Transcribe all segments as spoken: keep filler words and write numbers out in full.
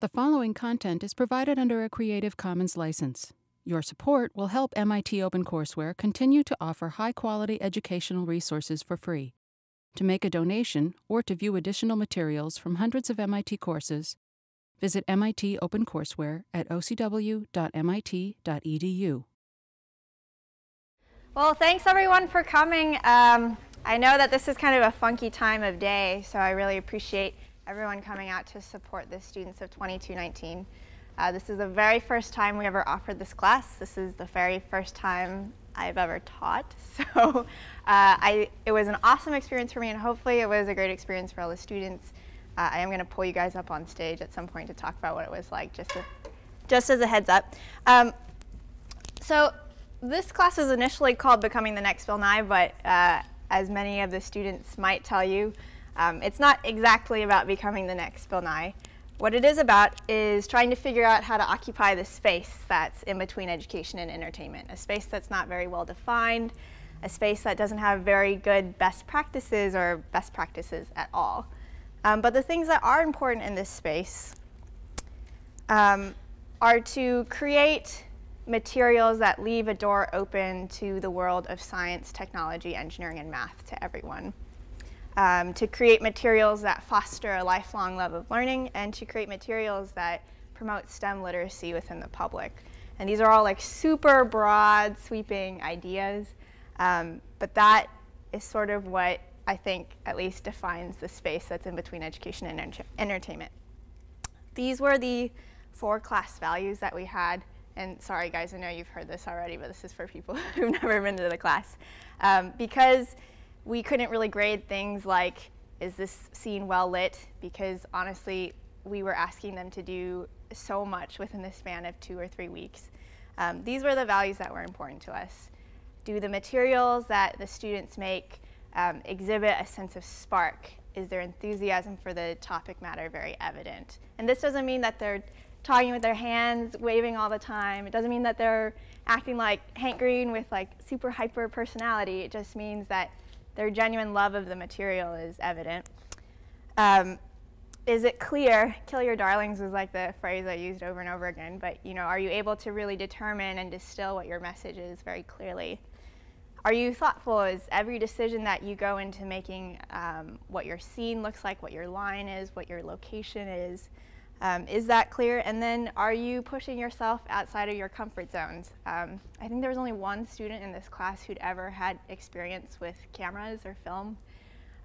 The following content is provided under a Creative Commons license. Your support will help M I T OpenCourseWare continue to offer high-quality educational resources for free. To make a donation or to view additional materials from hundreds of M I T courses, visit M I T OpenCourseWare at O C W dot M I T dot E D U. Well, thanks everyone for coming. Um, I know that this is kind of a funky time of day, so I really appreciate everyone coming out to support the students of twenty two nineteen. Uh, this is the very first time we ever offered this class. This is the very first time I've ever taught. So uh, I, it was an awesome experience for me, and hopefully it was a great experience for all the students. Uh, I am going to pull you guys up on stage at some point to talk about what it was like, just, to, just as a heads up. Um, so this class was initially called Becoming the Next Bill Nye, but uh, as many of the students might tell you, Um, it's not exactly about becoming the next Bill Nye. What it is about is trying to figure out how to occupy the space that's in between education and entertainment, a space that's not very well defined, a space that doesn't have very good best practices or best practices at all. Um, but the things that are important in this space um, are to create materials that leave a door open to the world of science, technology, engineering, and math to everyone. Um, to create materials that foster a lifelong love of learning, and to create materials that promote STEM literacy within the public. And these are all like super broad, sweeping ideas, um, but that is sort of what I think at least defines the space that's in between education and enter entertainment. These were the four class values that we had, and sorry guys, I know you've heard this already, but this is for people who've never been to the class. Um, because we couldn't really grade things like, is this scene well lit? Because honestly, we were asking them to do so much within the span of two or three weeks. Um, these were the values that were important to us. Do the materials that the students make um, exhibit a sense of spark? Is their enthusiasm for the topic matter very evident? And this doesn't mean that they're talking with their hands, waving all the time. It doesn't mean that they're acting like Hank Green with like super hyper personality. It just means that their genuine love of the material is evident. Um, is it clear? Kill your darlings was like the phrase I used over and over again, but you know, are you able to really determine and distill what your message is very clearly? Are you thoughtful? Is every decision that you go into making um, what your scene looks like, what your line is, what your location is, um, is that clear? And then are you pushing yourself outside of your comfort zones? Um, I think there was only one student in this class who'd ever had experience with cameras or film.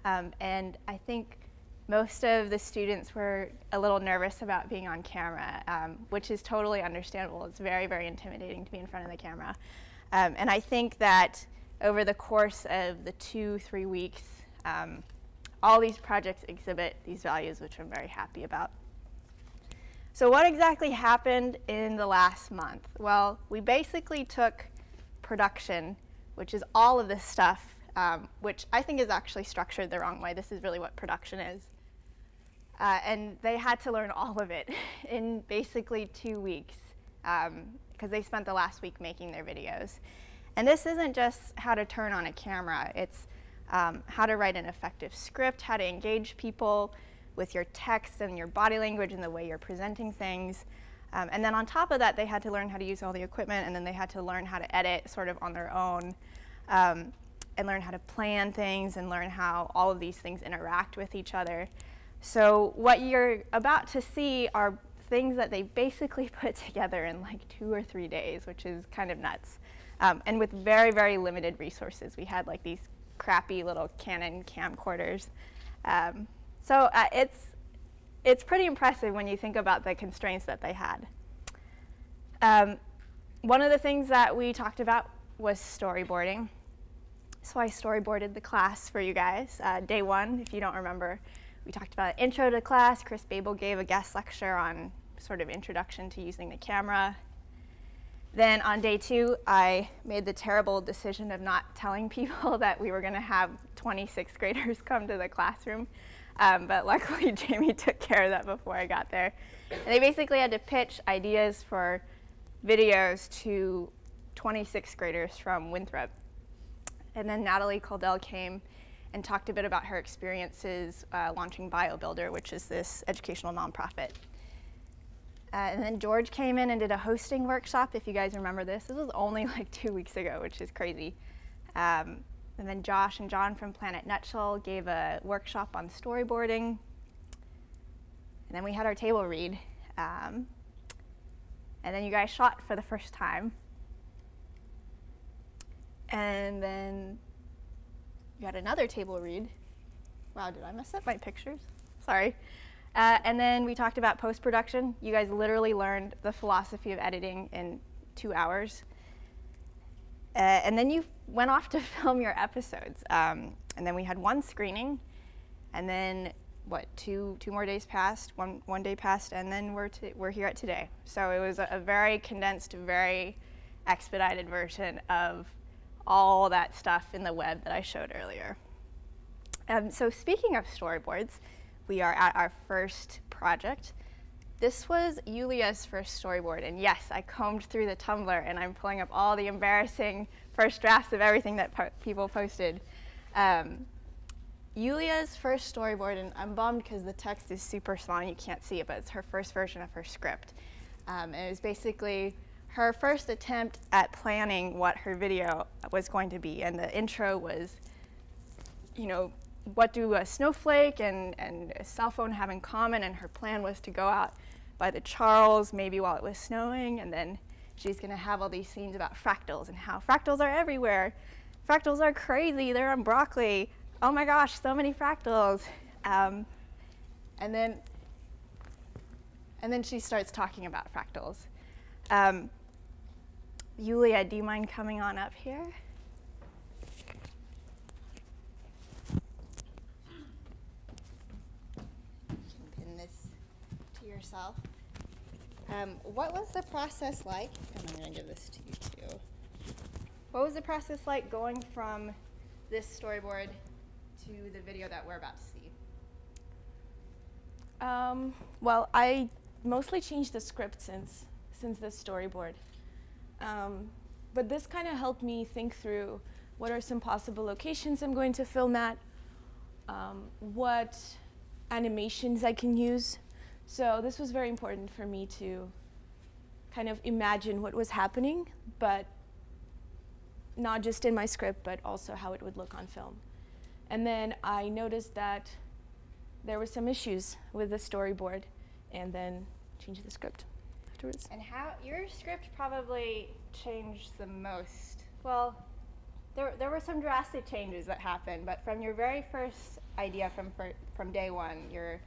Um, and I think most of the students were a little nervous about being on camera, um, which is totally understandable. It's very, very intimidating to be in front of the camera. Um, and I think that over the course of the two, three weeks, um, all these projects exhibit these values, which I'm very happy about. So what exactly happened in the last month? Well, we basically took production, which is all of this stuff, um, which I think is actually structured the wrong way. This is really what production is. Uh, and they had to learn all of it in basically two weeks, um, because they spent the last week making their videos. And this isn't just how to turn on a camera. It's um, how to write an effective script, how to engage people with your text and your body language and the way you're presenting things. Um, and then on top of that, they had to learn how to use all the equipment, and then they had to learn how to edit sort of on their own, um, and learn how to plan things and learn how all of these things interact with each other. So what you're about to see are things that they basically put together in like two or three days, which is kind of nuts. Um, and with very, very limited resources. We had like these crappy little Canon camcorders. Um, So uh, it's, it's pretty impressive when you think about the constraints that they had. Um, one of the things that we talked about was storyboarding. So I storyboarded the class for you guys. Uh, day one, if you don't remember, we talked about intro to class. Chris Babel gave a guest lecture on sort of introduction to using the camera. Then on day two, I made the terrible decision of not telling people that we were going to have twenty sixth graders come to the classroom. Um, but luckily, Jamie took care of that before I got there. And they basically had to pitch ideas for videos to twenty sixth graders from Winthrop. And then Natalie Caldell came and talked a bit about her experiences uh, launching BioBuilder, which is this educational nonprofit. Uh, and then George came in and did a hosting workshop, if you guys remember this. This was only like two weeks ago, which is crazy. Um, and then Josh and John from Planet Nutshell gave a workshop on storyboarding. And then we had our table read. Um, and then you guys shot for the first time. And then you had another table read. Wow, did I mess up my pictures? Sorry. Uh, and then we talked about post-production. You guys literally learned the philosophy of editing in two hours. Uh, and then you went off to film your episodes. Um, and then we had one screening. And then, what, two two more days passed, one, one day passed, and then we're, to, we're here at today. So it was a, a very condensed, very expedited version of all that stuff in the web that I showed earlier. Um, so speaking of storyboards, we are at our first project. This was Yuliya's first storyboard, and yes, I combed through the Tumblr, and I'm pulling up all the embarrassing first drafts of everything that po people posted. Um, Yuliya's first storyboard, and I'm bummed because the text is super small, you can't see it, but it's her first version of her script. Um, and it was basically her first attempt at planning what her video was going to be, and the intro was, you know, what do a snowflake and, and a cell phone have in common? And her plan was to go out by the Charles, maybe while it was snowing, and then she's going to have all these scenes about fractals and how fractals are everywhere. Fractals are crazy. They're on broccoli. Oh my gosh, so many fractals. Um, and then, and then she starts talking about fractals. Um, Yuliya, do you mind coming on up here? Yourself. Um, what was the process like? And I'm going to give this to you too. What was the process like going from this storyboard to the video that we're about to see? Um, well, I mostly changed the script since since the storyboard, um, but this kind of helped me think through what are some possible locations I'm going to film at, um, what animations I can use. So this was very important for me to kind of imagine what was happening, but not just in my script, but also how it would look on film. And then I noticed that there were some issues with the storyboard, and then changed the script afterwards. And how your script probably changed the most. Well, there, there were some drastic changes that happened, but from your very first idea from, from day one, your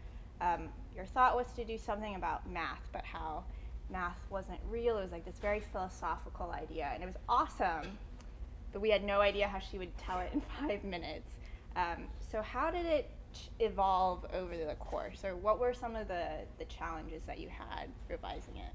um, Your thought was to do something about math, but how math wasn't real. It was like this very philosophical idea, and it was awesome, but we had no idea how she would tell it in five minutes. Um, so how did it evolve over the course, or what were some of the, the challenges that you had revising it?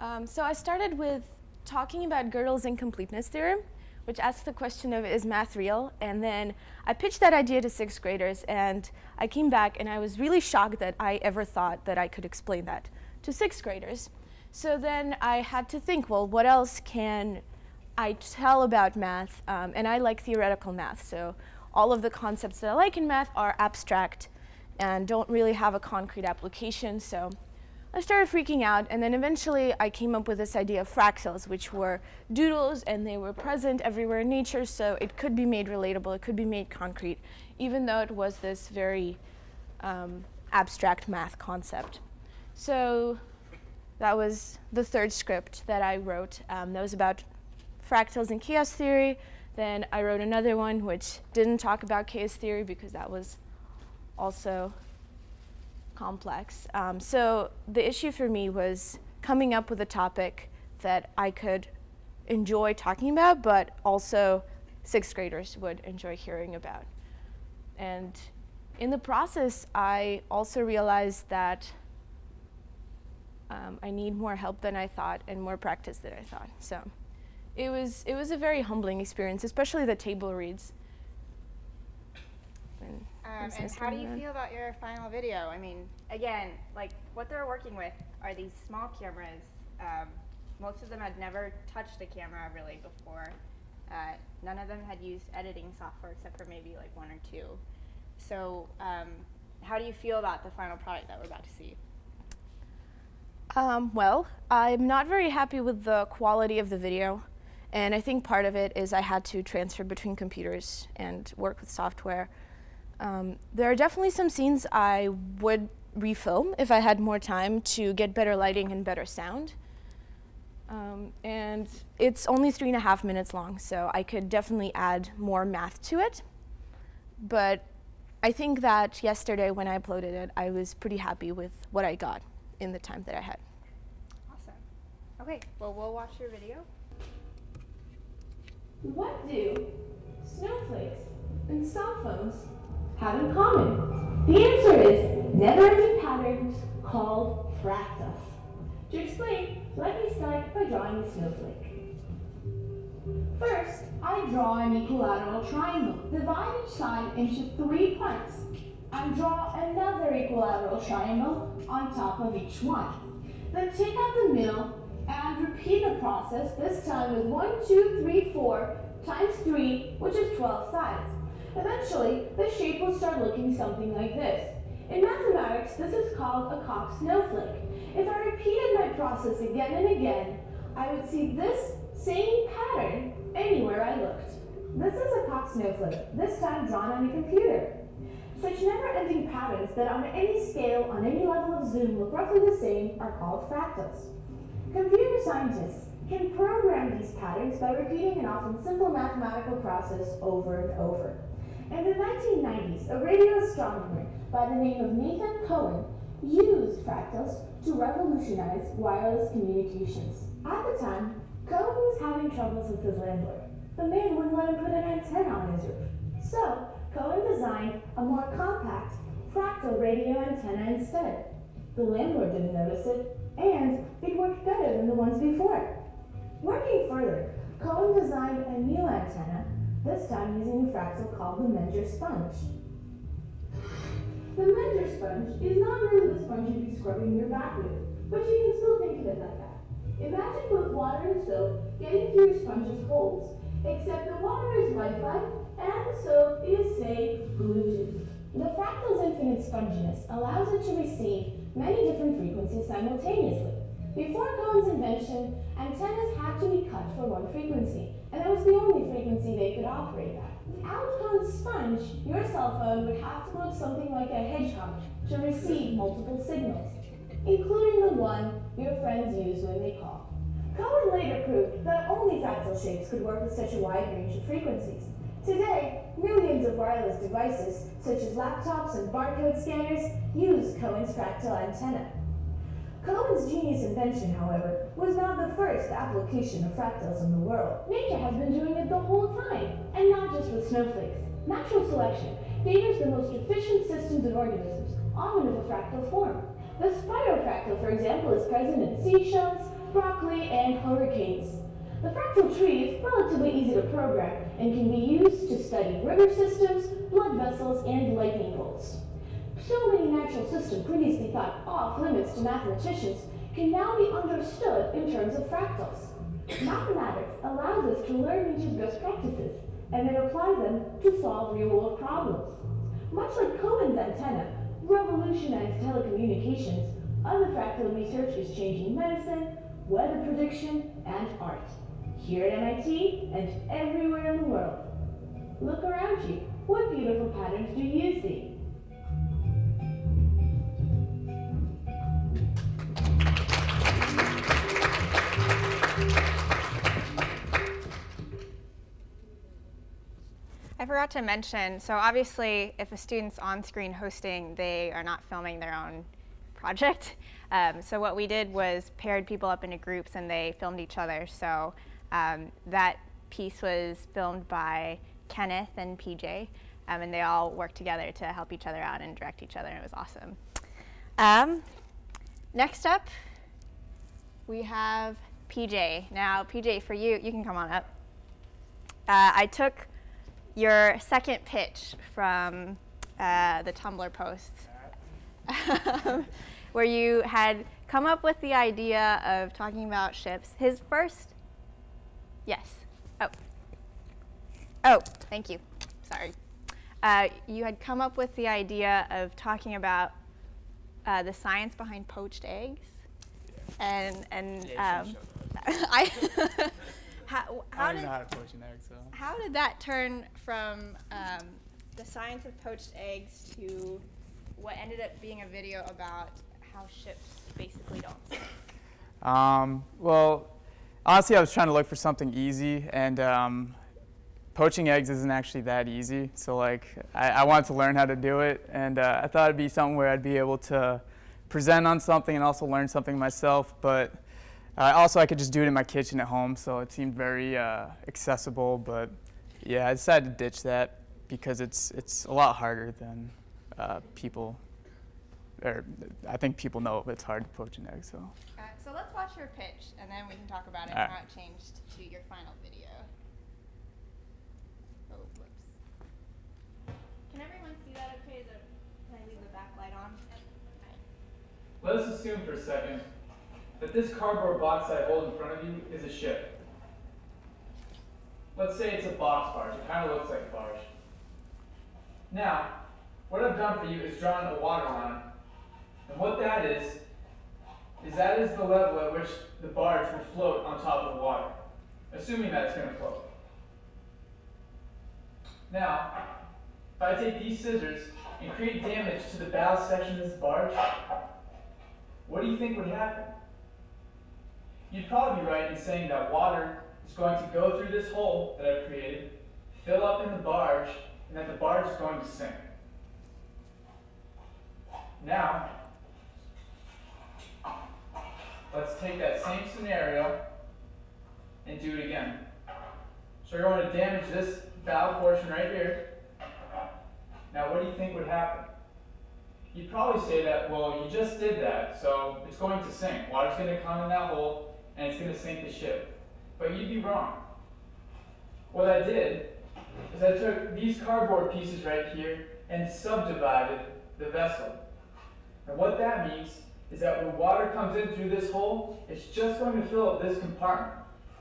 Um, so I started with talking about Gödel's incompleteness theorem, which asks the question of, is math real? And then I pitched that idea to sixth graders, and I came back and I was really shocked that I ever thought that I could explain that to sixth graders. So then I had to think, well, what else can I tell about math? Um, and I like theoretical math, so all of the concepts that I like in math are abstract and don't really have a concrete application. So I started freaking out, and then eventually I came up with this idea of fractals, which were doodles, and they were present everywhere in nature, so it could be made relatable, it could be made concrete, even though it was this very um, abstract math concept. So that was the third script that I wrote. Um, that was about fractals and chaos theory. Then I wrote another one which didn't talk about chaos theory because that was also complex. Um, so the issue for me was coming up with a topic that I could enjoy talking about, but also sixth graders would enjoy hearing about. And in the process, I also realized that um, I need more help than I thought and more practice than I thought. So it was, it was a very humbling experience, especially the table reads. And Um, and how do you feel about your final video? I mean, again, like what they're working with are these small cameras. Um, most of them had never touched a camera really before. Uh, none of them had used editing software except for maybe like one or two. So um, how do you feel about the final product that we're about to see? Um, well, I'm not very happy with the quality of the video. And I think part of it is I had to transfer between computers and work with software. Um, there are definitely some scenes I would refilm if I had more time to get better lighting and better sound. Um, and it's only three and a half minutes long, so I could definitely add more math to it. But I think that yesterday when I uploaded it, I was pretty happy with what I got in the time that I had. Awesome. Okay, well, we'll watch your video. What do snowflakes and cell phones have in common? The answer is never-ending patterns called fractals. To explain, let me start by drawing a snowflake. First, I draw an equilateral triangle. Divide each side into three parts. And draw another equilateral triangle on top of each one. Then take out the middle and repeat the process, this time with one, two, three, four times three, which is twelve sides. Eventually, the shape will start looking something like this. In mathematics, this is called a Koch snowflake. If I repeated my process again and again, I would see this same pattern anywhere I looked. This is a Koch snowflake, this time drawn on a computer. Such never-ending patterns that on any scale, on any level of zoom, look roughly the same are called fractals. Computer scientists can program these patterns by repeating an often simple mathematical process over and over. In the nineteen nineties, a radio astronomer by the name of Nathan Cohen used fractals to revolutionize wireless communications. At the time, Cohen was having troubles with his landlord. The man wouldn't let him put an antenna on his roof. So, Cohen designed a more compact fractal radio antenna instead. The landlord didn't notice it, and it worked better than the ones before. Working further, Cohen designed a new antenna, this time using a fractal called the Menger sponge. The Menger sponge is not really the sponge you'd be scrubbing your back with, but you can still think of it like that. Imagine both water and soap getting through your sponge's holes, except the water is Wi-Fi and the soap is, say, Bluetooth. The fractal's infinite sponginess allows it to receive many different frequencies simultaneously. Before Cohen's invention, antennas had to be cut for one frequency, and that was the only frequency they could operate at. Without Cohen's sponge, your cell phone would have to look something like a hedgehog to receive multiple signals, including the one your friends use when they call. Cohen later proved that only fractal shapes could work with such a wide range of frequencies. Today, millions of wireless devices, such as laptops and barcode scanners, use Cohen's fractal antenna. Cohen's genius invention, however, was not the first application of fractals in the world. Nature has been doing it the whole time, and not just with snowflakes. Natural selection favors the most efficient systems of organisms, often of a fractal form. The spirofractal, for example, is present in seashells, broccoli, and hurricanes. The fractal tree is relatively easy to program and can be used to study river systems, blood vessels, and lightning bolts. So many natural systems previously thought off-limits to mathematicians can now be understood in terms of fractals. Mathematics allows us to learn nature's best practices and then apply them to solve real-world problems. Much like Cohen's antenna revolutionized telecommunications, other fractal research is changing medicine, weather prediction, and art. Here at M I T and everywhere in the world. Look around you. What beautiful patterns do you see? I forgot to mention, so obviously if a student's on screen hosting, they are not filming their own project. Um, so what we did was paired people up into groups and they filmed each other. So um, that piece was filmed by Kenneth and P J, um, and they all worked together to help each other out and direct each other, and it was awesome. Um, next up, we have P J. Now, P J, for you, you can come on up. Uh, I took your second pitch from uh, the Tumblr posts. Where you had come up with the idea of talking about ships. His first, yes, oh, oh, thank you, sorry. Uh, you had come up with the idea of talking about uh, the science behind poached eggs. Yeah. and and yeah, um, I how, how I don't did, know how to poach an egg. So how did that turn from um, the science of poached eggs to what ended up being a video about how ships basically don't sink? Um, well, honestly, I was trying to look for something easy, and um, poaching eggs isn't actually that easy. So like, I, I wanted to learn how to do it, and uh, I thought it'd be something where I'd be able to present on something and also learn something myself. But uh, also, I could just do it in my kitchen at home, so it seemed very uh, accessible. But yeah, I decided to ditch that because it's it's a lot harder than uh, people. Or I think people know it's hard to poach an egg. So. Uh, so let's watch your pitch, and then we can talk about it and how it changed to your final video. Oh, whoops. Can everyone see that okay? Can I leave the backlight on? Let us assume for a second that this cardboard box I hold in front of you is a ship. Let's say it's a box barge. It kind of looks like a barge. Now, what I've done for you is drawn a water line. And what that is, is that is the level at which the barge will float on top of the water, assuming that it's going to float. Now, if I take these scissors and create damage to the bow section of this barge, what do you think would happen? You'd probably be right in saying that water is going to go through this hole that I've created, fill up in the barge, and that the barge is going to sink. Now, let's take that same scenario and do it again. So you're going to damage this bow portion right here. Now, what do you think would happen? You'd probably say that, well, you just did that, so it's going to sink. Water's going to come in that hole, and it's going to sink the ship. But you'd be wrong. What I did is I took these cardboard pieces right here and subdivided the vessel. And what that means is that when water comes in through this hole, it's just going to fill up this compartment.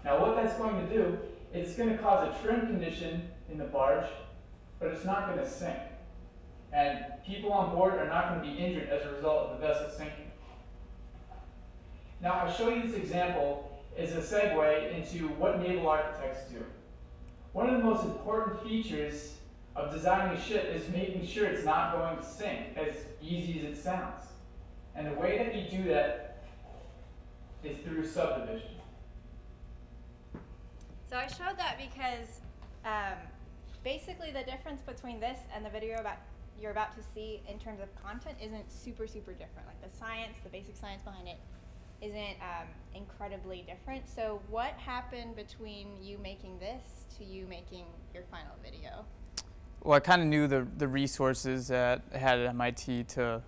Now what that's going to do is it's going to cause a trim condition in the barge, but it's not going to sink. And people on board are not going to be injured as a result of the vessel sinking. Now I'll show you this example as a segue into what naval architects do. One of the most important features of designing a ship is making sure it's not going to sink, as easy as it sounds. And the way that you do that is through subdivision. So I showed that because um, basically the difference between this and the video about you're about to see in terms of content isn't super, super different. Like the science, the basic science behind it isn't um, incredibly different. So what happened between you making this to you making your final video? Well, I kind of knew the, the resources that I had at M I T to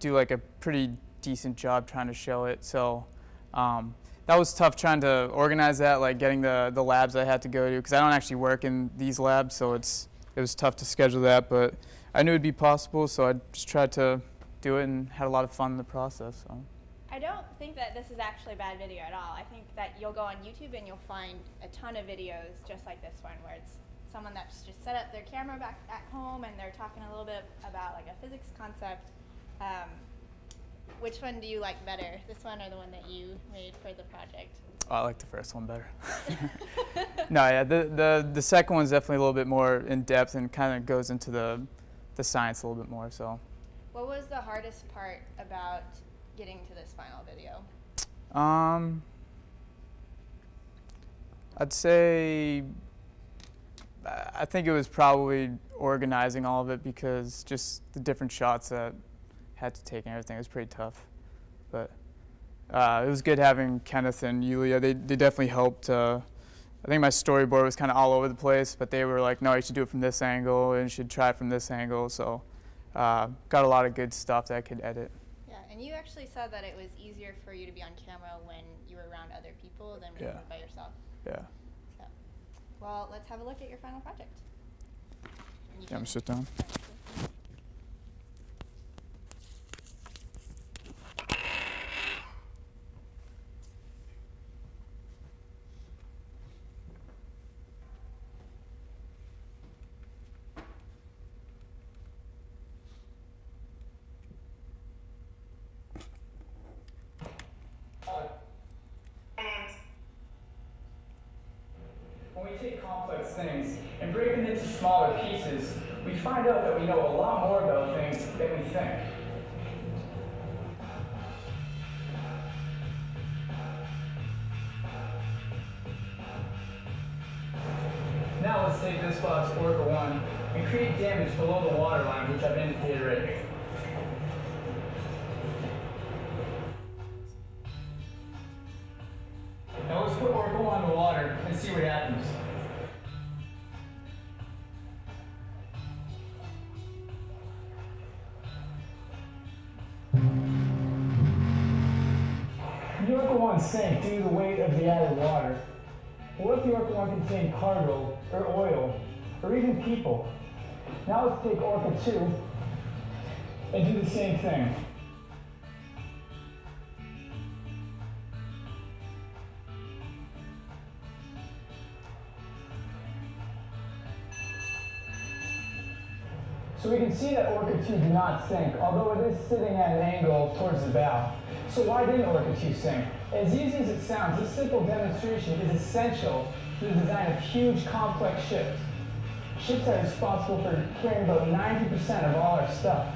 do like a pretty decent job trying to show it. So um, that was tough trying to organize that, like getting the, the labs I had to go to, because I don't actually work in these labs, so it's it was tough to schedule that. But I knew it would be possible, so I just tried to do it and had a lot of fun in the process. So. I don't think that this is actually a bad video at all. I think that you'll go on YouTube and you'll find a ton of videos just like this one, where it's someone that's just set up their camera back at home and they're talking a little bit about like a physics concept. Um, which one do you like better, this one or the one that you made for the project? Oh, I like the first one better. No, yeah, the, the, the second one's definitely a little bit more in depth and kind of goes into the, the science a little bit more. So, what was the hardest part about getting to this final video? Um, I'd say I think it was probably organizing all of it, because just the different shots that I had to take and everything, it was pretty tough. But uh, it was good having Kenneth and Yuliya. They, they definitely helped. Uh, I think my storyboard was kind of all over the place, but they were like, no, you should do it from this angle, and you should try it from this angle. So uh, got a lot of good stuff that I could edit. Yeah, and you actually said that it was easier for you to be on camera when you were around other people than when yeah. you were by yourself. Yeah. Well, let's have a look at your final project. You yeah, I'm sit down. Uh, we take complex things and break them into smaller pieces, we find out that we know a lot more about things than we think. Now let's take this box Orca one and create damage below the water line, which I've indicated right here. Now let's put Orca one in the water and see what happens. The Orca one sank due to the weight of the added water. What if the Orca one contained cargo, or oil, or even people? Now let's take Orca two and do the same thing. So we can see that Orca two did not sink, although it is sitting at an angle towards the bow. So why didn't Orca two sink? As easy as it sounds, this simple demonstration is essential to the design of huge, complex ships. Ships are responsible for carrying about ninety percent of all our stuff.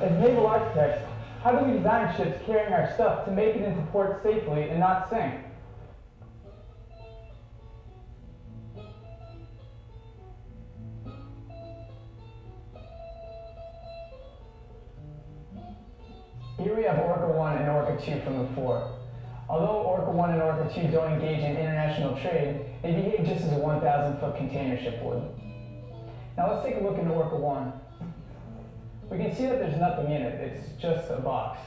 As naval architects, how do we design ships carrying our stuff to make it into port safely and not sink? Here we have Orca one and Orca two from the fore. Although Orca one and Orca two don't engage in international trade, they behave just as a one thousand foot container ship would. Now let's take a look into Orca one. We can see that there's nothing in it, it's just a box.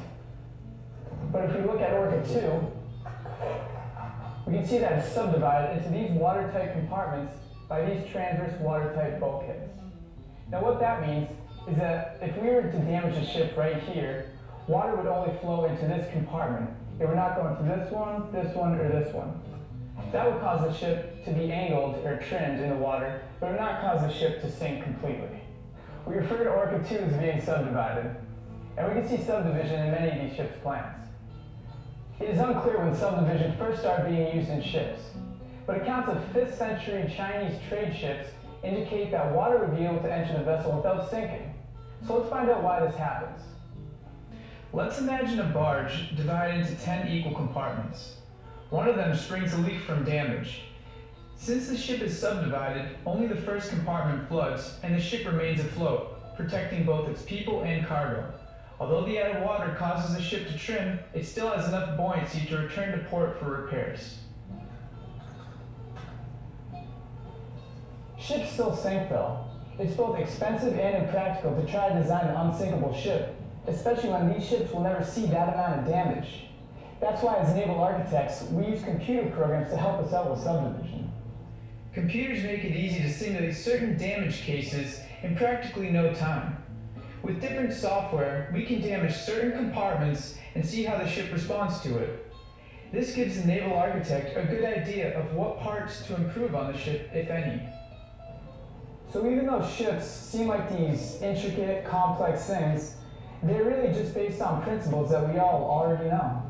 But if we look at Orca two, we can see that it's subdivided into these watertight compartments by these transverse watertight bulkheads. Now what that means is that if we were to damage a ship right here, water would only flow into this compartment. It would not go into this one, this one, or this one. That would cause the ship to be angled or trimmed in the water, but it would not cause the ship to sink completely. We refer to Orca two as being subdivided, and we can see subdivision in many of these ships' plans. It is unclear when subdivision first started being used in ships, but accounts of fifth century Chinese trade ships indicate that water would be able to enter the vessel without sinking. So let's find out why this happens. Let's imagine a barge divided into ten equal compartments. One of them springs a leak from damage. Since the ship is subdivided, only the first compartment floods and the ship remains afloat, protecting both its people and cargo. Although the added water causes the ship to trim, it still has enough buoyancy to return to port for repairs. Ships still sink though. It's both expensive and impractical to try to design an unsinkable ship, especially when these ships will never see that amount of damage. That's why as naval architects, we use computer programs to help us out with subdivision. Computers make it easy to simulate certain damage cases in practically no time. With different software, we can damage certain compartments and see how the ship responds to it. This gives the naval architect a good idea of what parts to improve on the ship, if any. So even though ships seem like these intricate, complex things, they're really just based on principles that we all already know.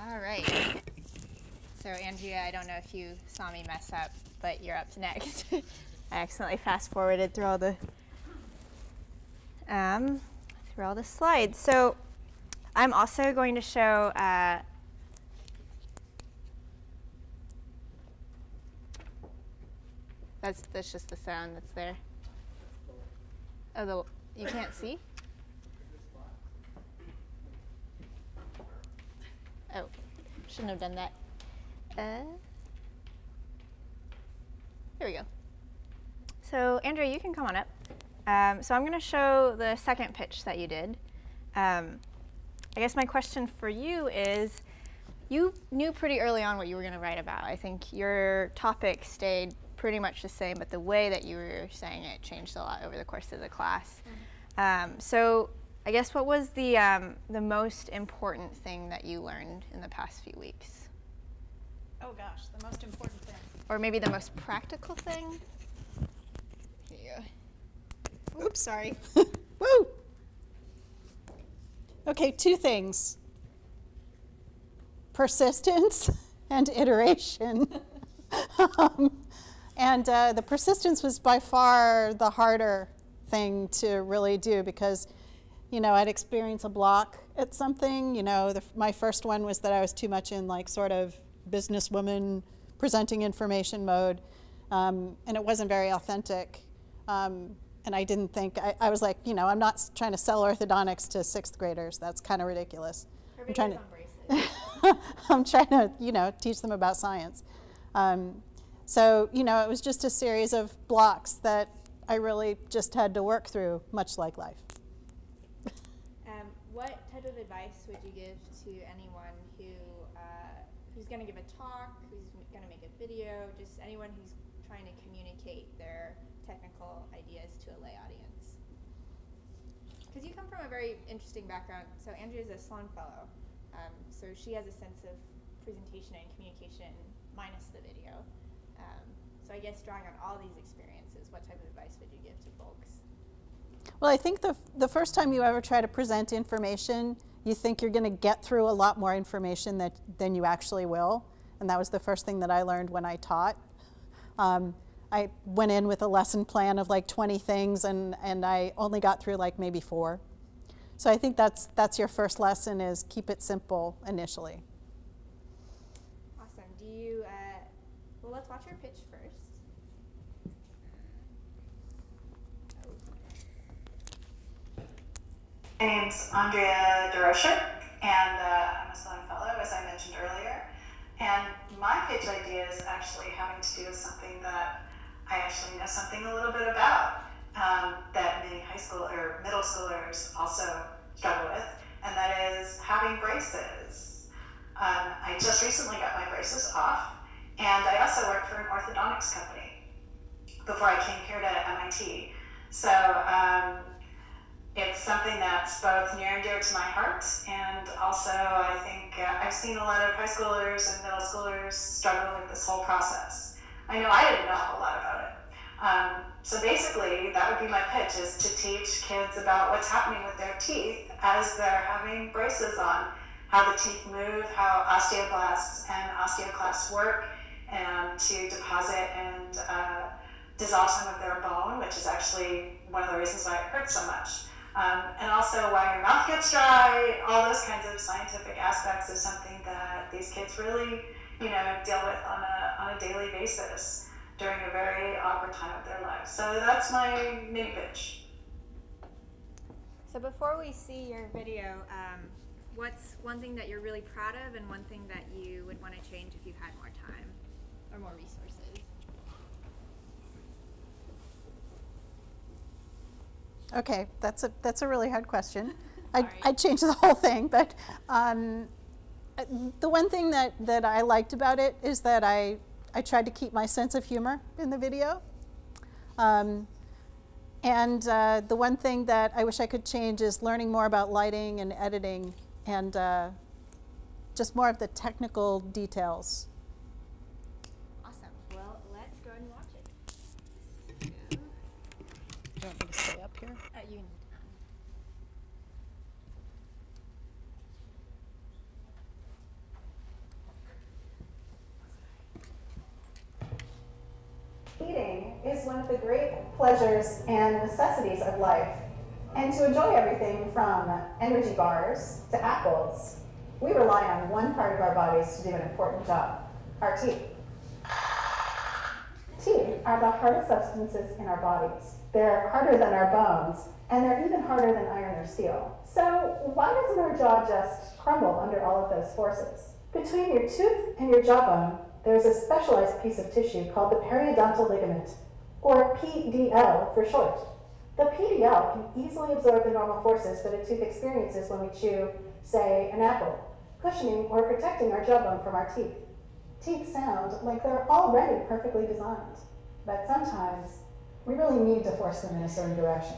All right. So Andrea, I don't know if you saw me mess up, but you're up next. I accidentally fast-forwarded through all the um, through all the slides. So I'm also going to show uh, that's that's just the sound that's there. Oh, the, you can't see? Oh, shouldn't have done that. Uh, here we go. So Andrea, you can come on up. Um, so I'm going to show the second pitch that you did. Um, I guess my question for you is, you knew pretty early on what you were going to write about. I think your topic stayed pretty much the same, but the way that you were saying it changed a lot over the course of the class. Mm-hmm. um, so I guess what was the, um, the most important thing that you learned in the past few weeks? Oh gosh, the most important thing. Or maybe the most practical thing? Yeah. Oops, sorry. Woo! Okay, two things. Persistence and iteration. um, and uh, the persistence was by far the harder thing to really do because, you know, I'd experience a block at something. You know, the, my first one was that I was too much in like sort of businesswoman presenting information mode, um, and it wasn't very authentic. Um, and I didn't think, I, I was like, you know, I'm not trying to sell orthodontics to sixth graders. That's kind of ridiculous. I'm trying to, I'm trying to, you know, teach them about science. Um, so, you know, it was just a series of blocks that I really just had to work through, much like life. Um, what type of advice would you give to anyone who uh, who's going to give a talk, who's going to make a video, just anyone who's trying to communicate their technical ideas to a lay audience? Because you come from a very interesting background. So Andrea is a Sloan Fellow, um, so she has a sense of presentation and communication minus the video. Um, so I guess drawing on all these experiences, what type of advice would you give to folks? Well, I think the, the first time you ever try to present information, you think you're going to get through a lot more information that, than you actually will. And that was the first thing that I learned when I taught. Um, I went in with a lesson plan of like twenty things, and, and I only got through like maybe four. So I think that's, that's your first lesson, is keep it simple initially. Awesome. Do you, uh, well, let's watch your pitch first. My name's Andrea DeRocher, and uh, I'm a Sloan Fellow, as I mentioned earlier. And my pitch idea is actually having to do with something that I actually know something a little bit about, um, that many high school or middle schoolers also struggle with, and that is having braces. Um, I just recently got my braces off, and I also worked for an orthodontics company before I came here to M I T. So. Um, It's something that's both near and dear to my heart, and also I think uh, I've seen a lot of high schoolers and middle schoolers struggle with this whole process. I know I didn't know a whole lot about it. Um, so basically, that would be my pitch, is to teach kids about what's happening with their teeth as they're having braces on, how the teeth move, how osteoblasts and osteoclasts work, and to deposit and uh, dissolve some of their bone, which is actually one of the reasons why it hurts so much. Um, and also why your mouth gets dry, all those kinds of scientific aspects is something that these kids really, you know, deal with on a, on a daily basis during a very awkward time of their lives. So that's my mini pitch. So before we see your video, um, what's one thing that you're really proud of and one thing that you would want to change if you had more time or more resources? Okay, that's a that's a really hard question. I I changed the whole thing, but um, the one thing that that I liked about it is that I I tried to keep my sense of humor in the video, um, and uh, the one thing that I wish I could change is learning more about lighting and editing and uh, just more of the technical details. Awesome. Well, let's go and watch it. Do you want me to stay up here? Uh, you need um. Eating is one of the great pleasures and necessities of life, and to enjoy everything from energy bars to apples, we rely on one part of our bodies to do an important job, our teeth. Teeth are the hardest substances in our bodies. They're harder than our bones, and they're even harder than iron or steel. So why doesn't our jaw just crumble under all of those forces? Between your tooth and your jawbone, there's a specialized piece of tissue called the periodontal ligament, or P D L for short. The P D L can easily absorb the normal forces that a tooth experiences when we chew, say, an apple, cushioning or protecting our jawbone from our teeth. Teeth sound like they're already perfectly designed, but sometimes we really need to force them in a certain direction,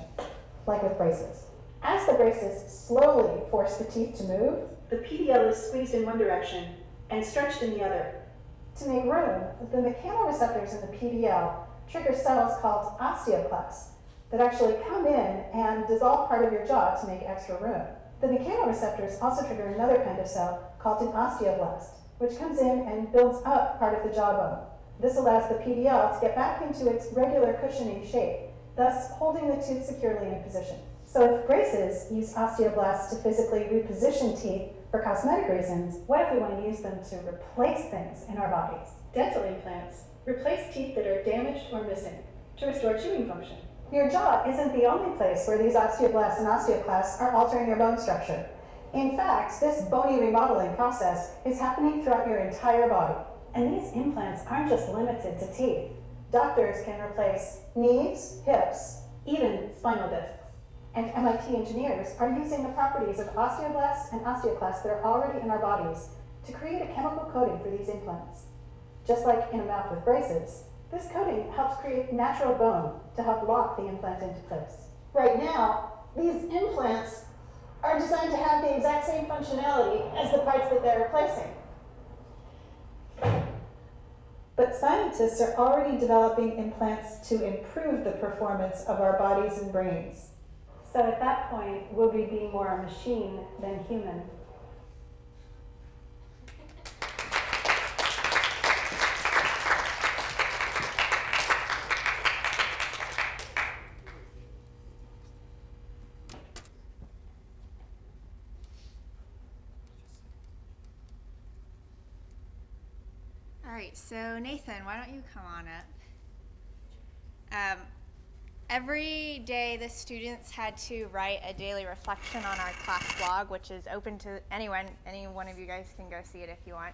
like with braces. As the braces slowly force the teeth to move, the P D L is squeezed in one direction and stretched in the other. To make room, the mechanoreceptors in the P D L trigger cells called osteoclasts that actually come in and dissolve part of your jaw to make extra room. The mechanoreceptors also trigger another kind of cell called an osteoblast, which comes in and builds up part of the jawbone. This allows the P D L to get back into its regular cushioning shape, thus holding the tooth securely in position. So if braces use osteoblasts to physically reposition teeth for cosmetic reasons, what if we want to use them to replace things in our bodies? Dental implants replace teeth that are damaged or missing to restore chewing function. Your jaw isn't the only place where these osteoblasts and osteoclasts are altering your bone structure. In fact, this bony remodeling process is happening throughout your entire body. And these implants aren't just limited to teeth. Doctors can replace knees, hips, even spinal discs. And M I T engineers are using the properties of osteoblasts and osteoclasts that are already in our bodies to create a chemical coating for these implants. Just like in a mouth with braces, this coating helps create natural bone to help lock the implant into place. Right now, these implants are designed to have the exact same functionality as the parts that they're replacing. But scientists are already developing implants to improve the performance of our bodies and brains. So at that point, would we be more a machine than human? So Nathan, why don't you come on up? Um, every day the students had to write a daily reflection on our class blog, which is open to anyone. Any one of you guys can go see it if you want.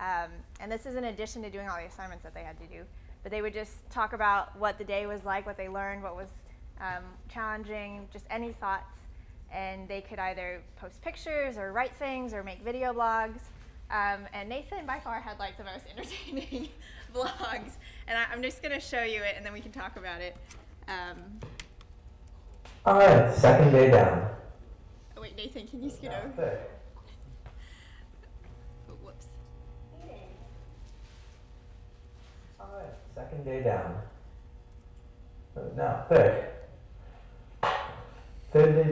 Um, and this is in addition to doing all the assignments that they had to do. But they would just talk about what the day was like, what they learned, what was um, challenging, just any thoughts. And they could either post pictures or write things or make video blogs. Um, and Nathan, by far, had like the most entertaining vlogs. And I, I'm just going to show you it, and then we can talk about it. Um, All right, second day down. Oh, wait, Nathan, can you scoot Not over? There. Oh, whoops. All right, second day down. No, third. Third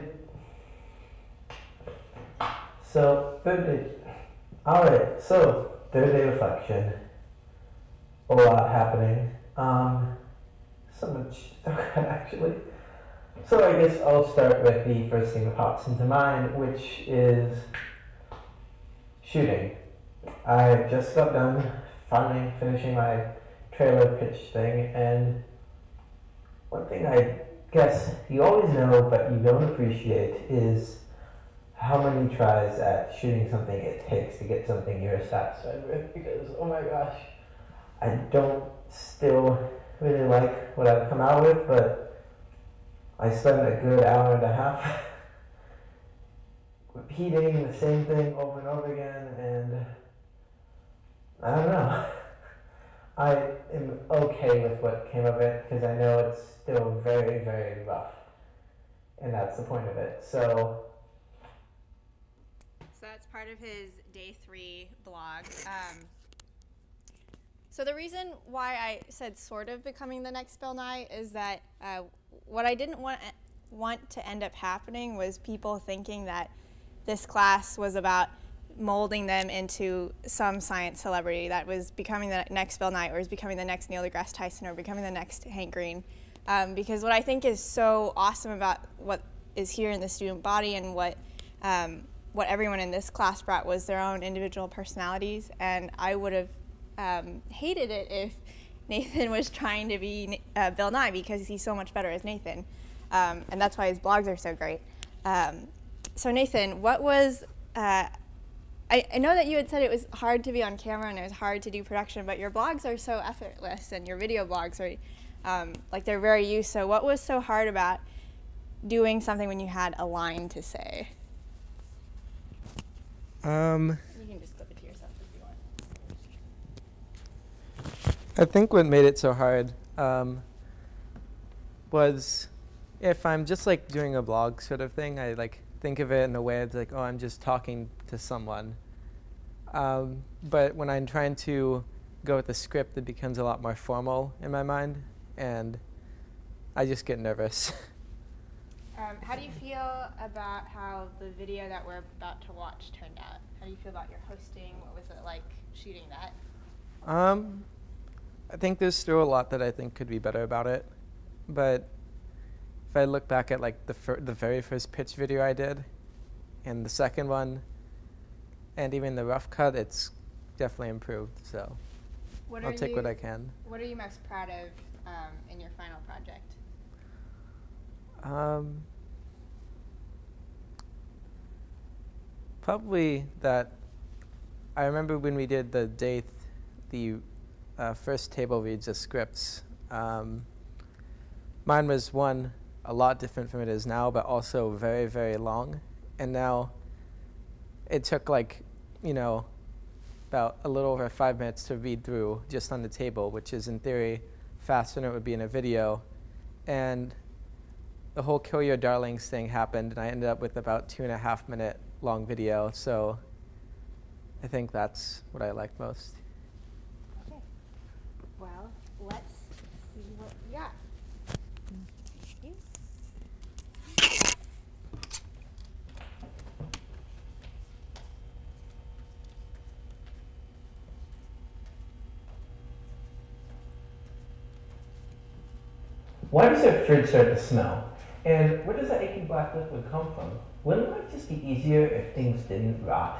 day. So, third day. Alright, so, third day reflection, a lot happening, um, so much stuff actually. So I guess I'll start with the first thing that pops into mind, which is shooting. I just got done finally finishing my trailer pitch thing, and one thing I guess you always know but you don't appreciate is how many tries at shooting something it takes to get something you're satisfied with, because, oh my gosh, I don't still really like what I've come out with, but I spend a good hour and a half repeating the same thing over and over again, and I don't know. I am okay with what came of it, because I know it's still very, very rough, and that's the point of it. So. So that's part of his day three blog. Um, so the reason why I said sort of becoming the next Bill Nye is that uh, what I didn't want, want to end up happening was people thinking that this class was about molding them into some science celebrity that was becoming the next Bill Nye or is becoming the next Neil deGrasse Tyson or becoming the next Hank Green. Um, because what I think is so awesome about what is here in the student body and what um, what everyone in this class brought was their own individual personalities, and I would have um, hated it if Nathan was trying to be uh, Bill Nye, because he's so much better as Nathan, um, and that's why his blogs are so great. Um, so Nathan, what was, uh, I, I know that you had said it was hard to be on camera and it was hard to do production, but your blogs are so effortless and your video blogs are, um, like they're very you, so what was so hard about doing something when you had a line to say? Um, you can just clip it to yourself if you want. I think what made it so hard um, was if I'm just like doing a blog sort of thing, I like think of it in a way it's like, oh, I'm just talking to someone. Um, but when I'm trying to go with the script, it becomes a lot more formal in my mind, and I just get nervous. Um, how do you feel about how the video that we're about to watch turned out? How do you feel about your hosting? What was it like shooting that? Um, I think there's still a lot that I think could be better about it. But if I look back at like the, fir the very first pitch video I did, and the second one, and even the rough cut, it's definitely improved. So what I'll take you, what I can. What are you most proud of um, in your final project? Um, probably that I remember when we did the day, th the uh, first table reads of scripts. Um, mine was one, a lot different from it is now, but also very, very long. And now it took like, you know, about a little over five minutes to read through just on the table, which is in theory faster than it would be in a video. And the whole kill your darlings thing happened, and I ended up with about two and a half minute long video. So I think that's what I like most. Okay. Well, let's see what we got. Why does your fridge start to smell? And where does that aching black liquid come from? Wouldn't life just be easier if things didn't rot?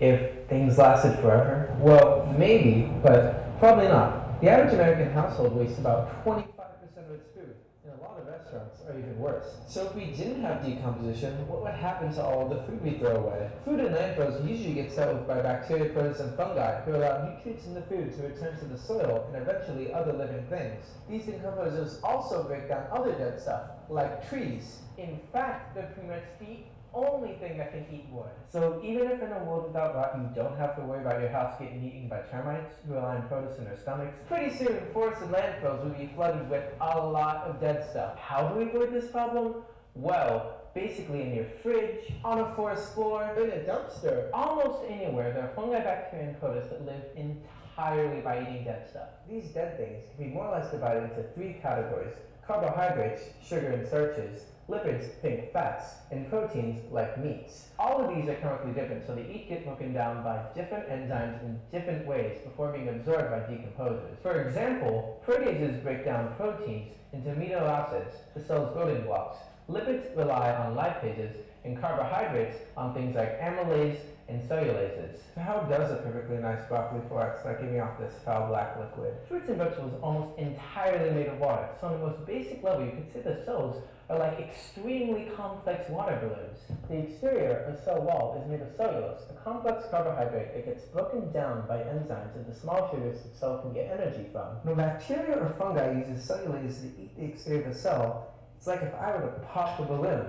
If things lasted forever? Well, maybe, but probably not. The average American household wastes about twenty-five percent of its food, and a lot of restaurants are even worse. So if we didn't have decomposition, what would happen to all the food we throw away? Food in landfills usually gets settled by bacteria, protists, and fungi who allow nutrients in the food to return to the soil and eventually other living things. These decomposers also break down other dead stuff, like trees. In fact, they're pretty much the only thing that can eat wood. So even if in a world without rot, you don't have to worry about your house getting eaten by termites who rely on produce in their stomachs, pretty soon forests and landfills will be flooded with a lot of dead stuff. How do we avoid this problem? Well, basically in your fridge, on a forest floor, in a dumpster, almost anywhere there are fungi, bacteria, and protists that live entirely by eating dead stuff. These dead things can be more or less divided into three categories: carbohydrates, sugar and starches, lipids, think fats, and proteins, like meats. All of these are chemically different, so they each get broken down by different enzymes in different ways before being absorbed by decomposers. For example, proteases break down proteins into amino acids, the cell's building blocks. Lipids rely on lipases, and carbohydrates on things like amylase and cellulases. So how does a perfectly nice broccoli fluoresce by giving off this foul black liquid? Fruits and vegetables are almost entirely made of water, so on the most basic level you can say the cells are like extremely complex water balloons. The exterior of the cell wall is made of cellulose, a complex carbohydrate that gets broken down by enzymes into small sugars the cell can get energy from. When bacteria or fungi uses cellulase to eat the exterior of the cell, it's like if I were to pop the balloon.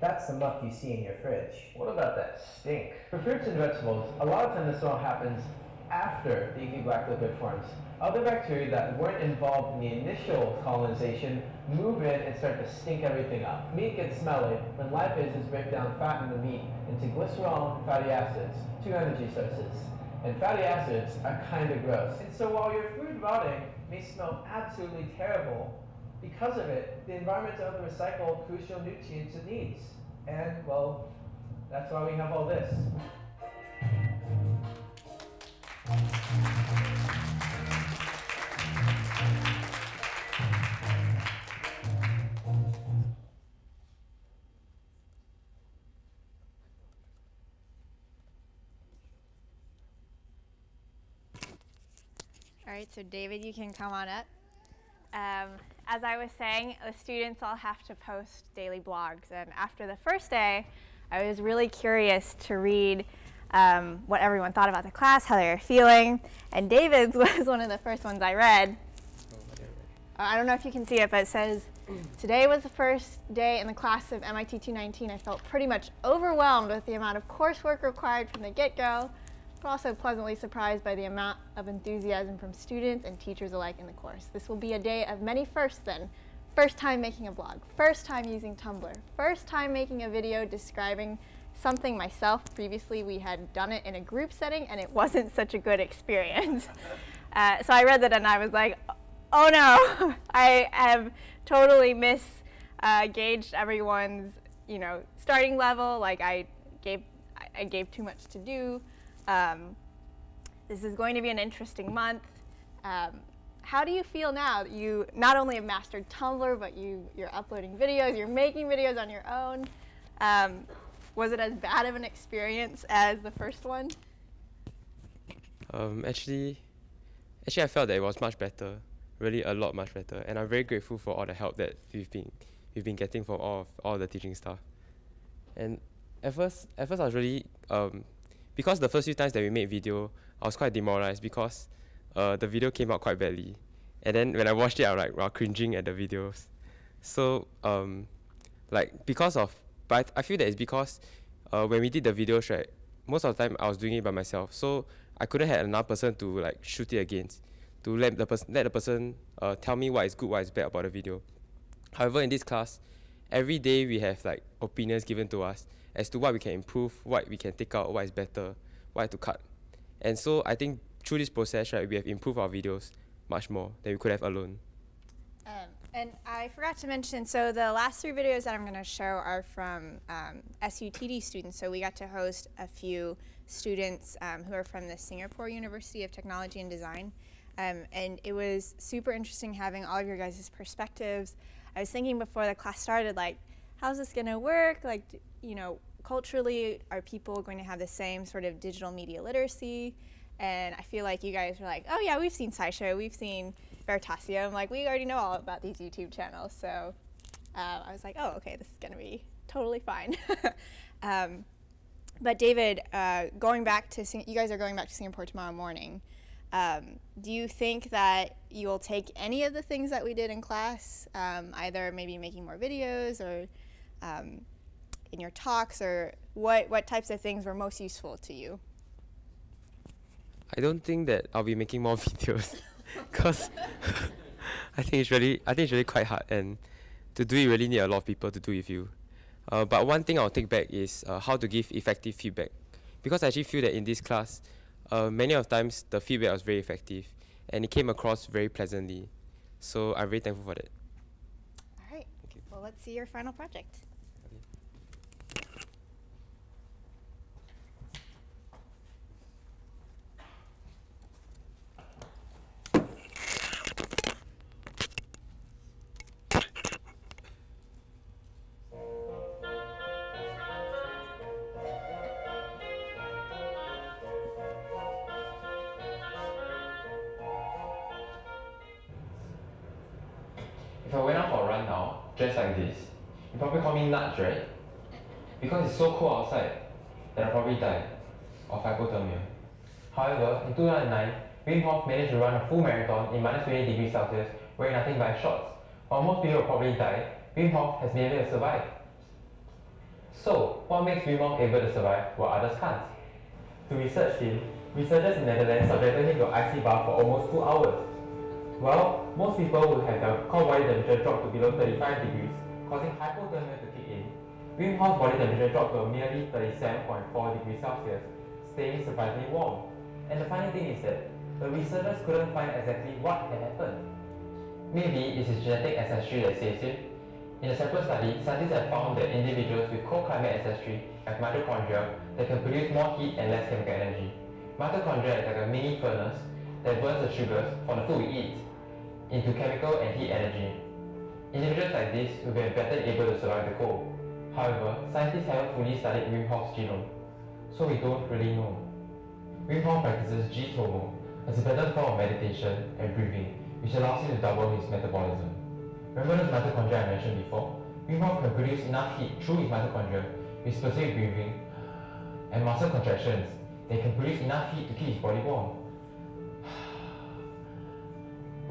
That's the muck you see in your fridge. What about that stink? For fruits and vegetables, a lot of times the smell happens after the icky black liquid forms. Other bacteria that weren't involved in the initial colonization move in and start to stink everything up. Meat gets smelly when lipases break down fat in the meat into glycerol and fatty acids, two energy sources. And fatty acids are kind of gross. And so while your food rotting may smell absolutely terrible, because of it, the environment's able to recycle crucial nutrients it needs. And, well, that's why we have all this. All right, so David, you can come on up. Um, As I was saying, the students all have to post daily blogs. And after the first day, I was really curious to read um, what everyone thought about the class, how they were feeling. And David's was one of the first ones I read. I don't know if you can see it, but it says, today was the first day in the class of M I T two nineteen. I felt pretty much overwhelmed with the amount of coursework required from the get-go, but also pleasantly surprised by the amount of enthusiasm from students and teachers alike in the course. This will be a day of many firsts then. First time making a blog, first time using Tumblr, first time making a video describing something myself. Previously we had done it in a group setting and it wasn't such a good experience. Uh, so I read that and I was like, oh no, I have totally misgauged uh, everyone's, you know, starting level. Like I gave, I gave too much to do. Um, this is going to be an interesting month. Um, How do you feel now that you not only have mastered Tumblr, but you, you're uploading videos, you're making videos on your own? Um, was it as bad of an experience as the first one? Um, actually, actually, I felt that it was much better, really a lot much better. And I'm very grateful for all the help that we've been, we've been getting from all, of, all the teaching staff. And at first, at first I was really, um, because the first few times that we made video, I was quite demoralized because Uh, the video came out quite badly, and then when I watched it, I was like, wow, cringing at the videos. So, um, like because of, but I feel that it's because uh, when we did the videos, right, most of the time I was doing it by myself, so I couldn't have another person to like shoot it against, to let the person let the person uh, tell me what is good, what is bad about the video. However, in this class, every day we have like opinions given to us as to what we can improve, what we can take out, what is better, what to cut, and so I think through this process, right, we have improved our videos much more than we could have alone. Um, and I forgot to mention, so the last three videos that I'm going to show are from um, S U T D students. So we got to host a few students um, who are from the Singapore University of Technology and Design. Um, and it was super interesting having all of your guys' perspectives. I was thinking before the class started, like, how's this going to work? Like, you know, culturally, are people going to have the same sort of digital media literacy? And I feel like you guys were like, oh yeah, we've seen SciShow, we've seen Veritasium. I'm like, we already know all about these YouTube channels. So um, I was like, oh, okay, this is going to be totally fine. um, but David, uh, going back to Sing you guys are going back to Singapore tomorrow morning. Um, do you think that you will take any of the things that we did in class, um, either maybe making more videos or um, in your talks, or what, what types of things were most useful to you? I don't think that I'll be making more videos because I think it's really I think it's really quite hard, and to do it really need a lot of people to do it with you. Uh, but one thing I'll take back is uh, how to give effective feedback, because I actually feel that in this class, uh, many of the times the feedback was very effective and it came across very pleasantly. So I'm very thankful for that. All right. Well, let's see your final project. If I went out for a run now, dressed like this, you'd probably call me nuts, right? Because it's so cold outside that I'll probably die of hypothermia. However, in two thousand nine, Wim Hof managed to run a full marathon in minus twenty degrees Celsius wearing nothing but shorts. While most people will probably die, Wim Hof has been able to survive. So, what makes Wim Hof able to survive while others can't? To research him, researchers in the Netherlands subjected him to an icy bath for almost two hours. Well, most people would have their core body temperature drop to below thirty-five degrees, causing hypothermia to kick in. Wim Hof's body temperature dropped to merely thirty-seven point four degrees Celsius, staying surprisingly warm. And the funny thing is that the researchers couldn't find exactly what had happened. Maybe it's his genetic ancestry that saves him. In a separate study, scientists have found that individuals with cold climate ancestry have mitochondria that can produce more heat and less chemical energy. Mitochondria is like a mini furnace that burns the sugars from the food we eat into chemical and heat energy. Individuals like this will be better able to survive the cold. However, scientists haven't fully studied Wim Hof's genome, so we don't really know. Wim Hof practices G T O M O, a Tibetan form of meditation and breathing, which allows him to double his metabolism. Remember those mitochondria I mentioned before? Wim Hof can produce enough heat through his mitochondria with specific breathing and muscle contractions that can produce enough heat to keep his body warm.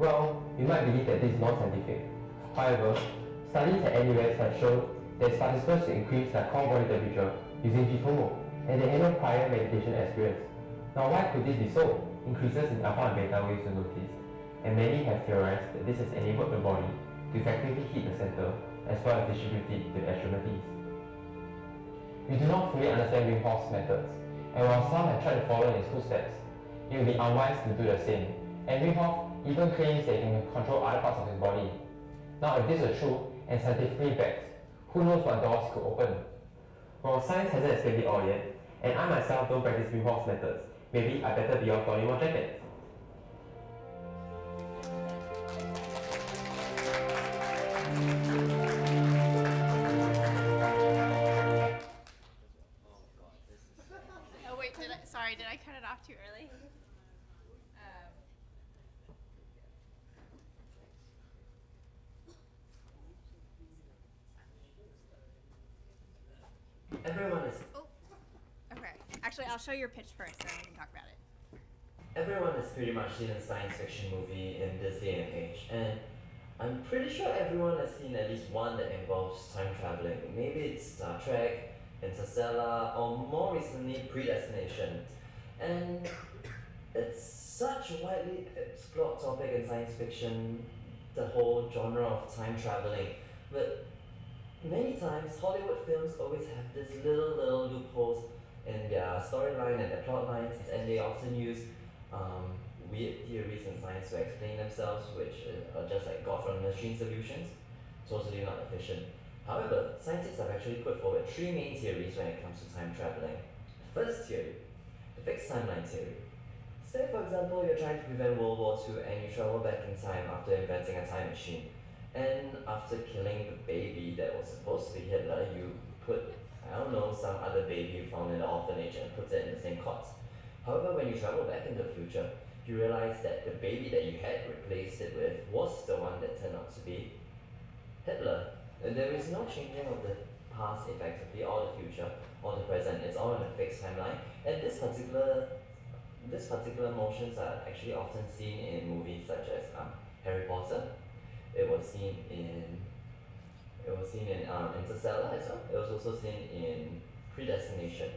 Well, you might believe that this is not scientific. However, studies at N U S have shown that participants to increase their core body temperature using G T O M O and they handle prior meditation experience. Now, why could this be so? Increases in alpha and beta waves are noticed, and many have theorized that this has enabled the body to effectively heat the center as well as distribute it to the extremities. We do not fully understand Wim Hof's methods, and while some have tried to follow his footsteps, it would be unwise to do the same, and Wim Hof even claims that he can control other parts of his body. Now if this is true and scientifically backed, who knows what doors could open? Well, science hasn't explained it all yet, and I myself don't practice Wim Hof's methods. Maybe I better be off donning more jackets. Oh wait, did I, sorry, did I cut it off too early? Everyone is. Oh, okay. Actually, I'll show your pitch first, and then we can talk about it. Everyone is pretty much seen a science fiction movie in this day and age, and I'm pretty sure everyone has seen at least one that involves time traveling. Maybe it's Star Trek, Interstellar, or more recently, Predestination. And it's such a widely explored topic in science fiction, the whole genre of time traveling, but many times, Hollywood films always have this little, little loopholes in their storyline and their plot lines, and they often use um, weird theories in science to explain themselves, which are just like God from machine solutions, totally not efficient. However, scientists have actually put forward three main theories when it comes to time traveling. The first theory, the fixed timeline theory. Say, for example, you're trying to prevent World War Two and you travel back in time after inventing a time machine. And after killing the baby that was supposed to be Hitler, you put, I don't know, some other baby you found in an orphanage and put it in the same cot. However, when you travel back in the future, you realize that the baby that you had replaced it with was the one that turned out to be Hitler. And there is no changing of the past effectively, or the future, or the present. It's all in a fixed timeline. And this particular, this particular motions are actually often seen in movies such as um, Harry Potter. It was seen in, it was seen in um, Interstellar as well. It was also seen in Predestination.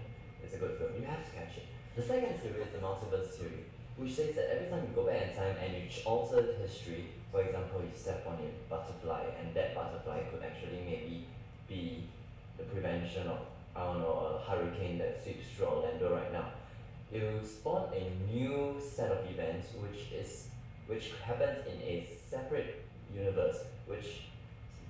It's a good film. You have to catch it. The second theory is the multiverse theory, which says that every time you go back in time and you alter history, for example, you step on a butterfly, and that butterfly could actually maybe be the prevention of, I don't know, a hurricane that sweeps through Orlando right now. It will spawn a new set of events, which is, which happens in a separate universe, which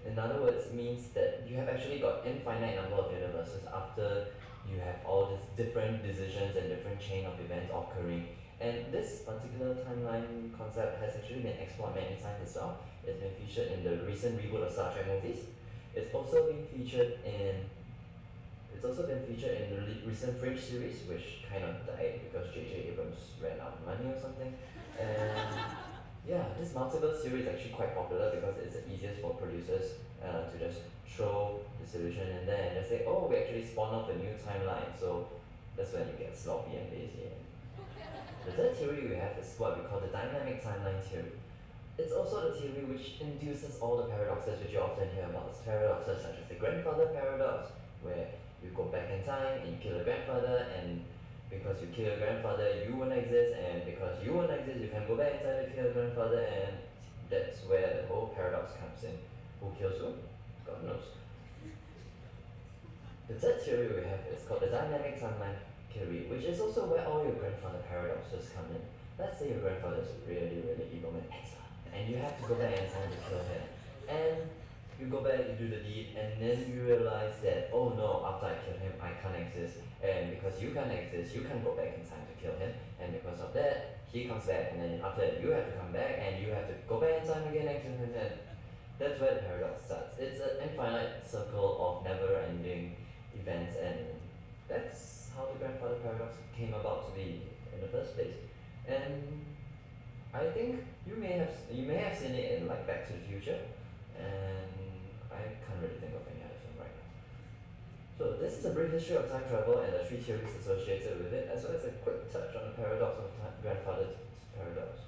in other words means that you have actually got infinite number of universes after you have all these different decisions and different chain of events occurring. And this particular timeline concept has actually been explored many times as well. It's been featured in the recent reboot of Star Trek movies. It's also been featured in it's also been featured in the recent Fringe series, which kind of died because J J Abrams ran out of money or something. And yeah, this multiverse theory is actually quite popular because it's the easiest for producers uh, to just throw the solution in there and just say, oh, we actually spawned off a new timeline, so that's when you get sloppy and lazy. The third theory we have is what we call the dynamic timeline theory. It's also the theory which induces all the paradoxes which you often hear about. It's paradoxes such as the grandfather paradox, where you go back in time and you kill your grandfather, and because you kill your grandfather, you won't exist, and because you won't exist, you can go back inside and kill your grandfather, and that's where the whole paradox comes in. Who kills who? God knows. The third theory we have is called the dynamic timeline theory, which is also where all your grandfather paradoxes come in. Let's say your grandfather is really, really evil man, and you have to go back inside to kill him. And you go back, you do the deed, and then you realize that, oh no, after I kill him, I can't exist. And because you can't exist, you can't go back in time to kill him. And because of that, he comes back, and then after that, you have to come back, and you have to go back in time again and kill him. And that's where the paradox starts. It's an infinite circle of never-ending events, and that's how the grandfather paradox came about to be in the first place. And I think you may have you may have seen it in like Back to the Future, and I can't really think of any other film right now. So this is a brief history of time travel and the three theories associated with it, as well as a quick touch on the paradox of time, grandfather's paradox.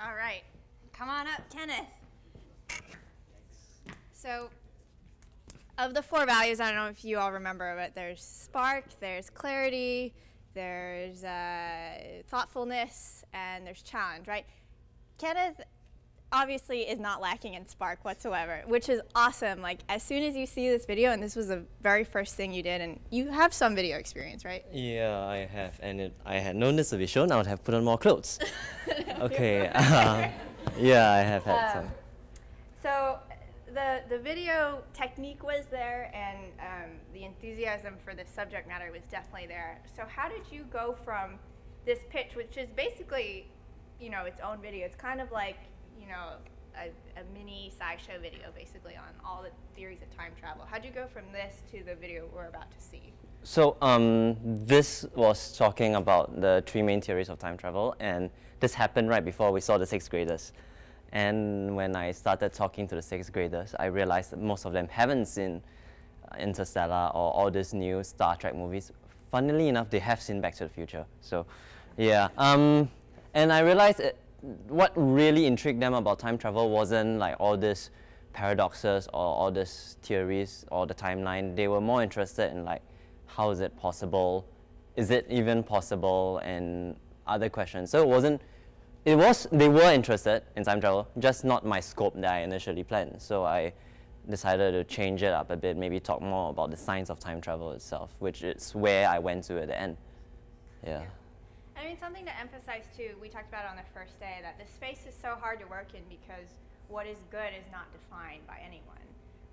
All right, come on up, Kenneth. So, of the four values, I don't know if you all remember, but there's spark, there's clarity, there's uh, thoughtfulness, and there's challenge, right? Kenneth obviously is not lacking in spark whatsoever, which is awesome. Like, as soon as you see this video, and this was the very first thing you did, and you have some video experience, right? Yeah, I have, and if I had known this would be shown, I would have put on more clothes. Okay, uh, yeah, I have had um, some. So the, the video technique was there, and um, the enthusiasm for the subject matter was definitely there. So how did you go from this pitch, which is basically, you know, its own video, it's kind of like, you know, a, a mini SciShow video, basically, on all the theories of time travel. How'd you go from this to the video we're about to see? So um, this was talking about the three main theories of time travel, and this happened right before we saw the sixth graders. And when I started talking to the sixth graders, I realized that most of them haven't seen Interstellar or all these new Star Trek movies. Funnily enough, they have seen Back to the Future. So, yeah. Um, and I realized it, what really intrigued them about time travel wasn't like all these paradoxes or all these theories or the timeline. They were more interested in like, how is it possible? Is it even possible? And other questions. So it wasn't, it was, they were interested in time travel, just not my scope that I initially planned. So I decided to change it up a bit, maybe talk more about the science of time travel itself, which is where I went to at the end. Yeah. yeah. I mean, something to emphasize too, we talked about it on the first day, that the space is so hard to work in because what is good is not defined by anyone.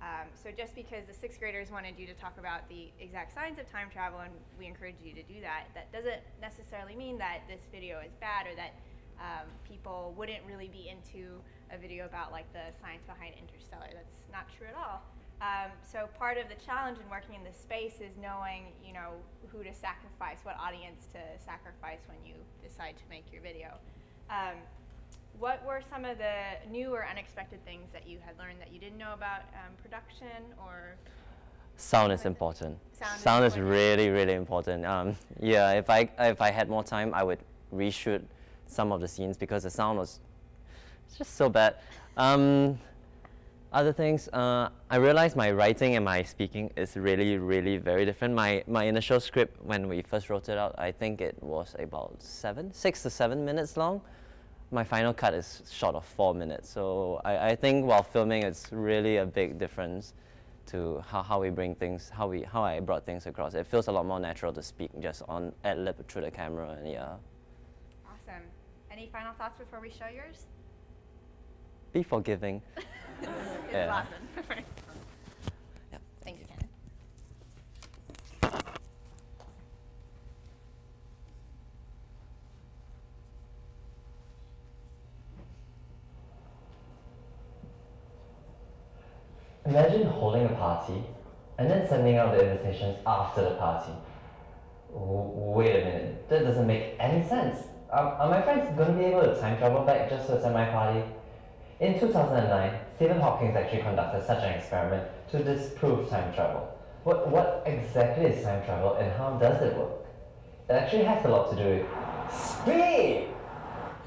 Um, so just because the sixth graders wanted you to talk about the exact science of time travel, and we encourage you to do that, that doesn't necessarily mean that this video is bad or that um, people wouldn't really be into a video about like the science behind Interstellar. That's not true at all. Um, so part of the challenge in working in this space is knowing, you know, who to sacrifice, what audience to sacrifice when you decide to make your video. Um, what were some of the new or unexpected things that you had learned that you didn't know about um, production or? Sound is important. Sound, Sound is, is really, really important. Um, yeah, if I, if I had more time, I would reshoot some of the scenes because the sound was just so bad. Um, Other things, uh, I realized my writing and my speaking is really, really very different. My my initial script, when we first wrote it out, I think it was about seven, six to seven minutes long. My final cut is short of four minutes. So I, I think while filming, it's really a big difference to how, how we bring things, how we how I brought things across. It feels a lot more natural to speak just on ad lib through the camera, and yeah. Awesome. Any final thoughts before we show yours? Be forgiving. It's yeah. awesome. Yep. Thanks, Kenneth. Imagine holding a party and then sending out the invitations after the party. W wait a minute, that doesn't make any sense. Are, are my friends going to be able to time travel back just to attend my party? In two thousand nine, Stephen Hawking actually conducted such an experiment to disprove time travel. What, what exactly is time travel and how does it work? It actually has a lot to do with speed!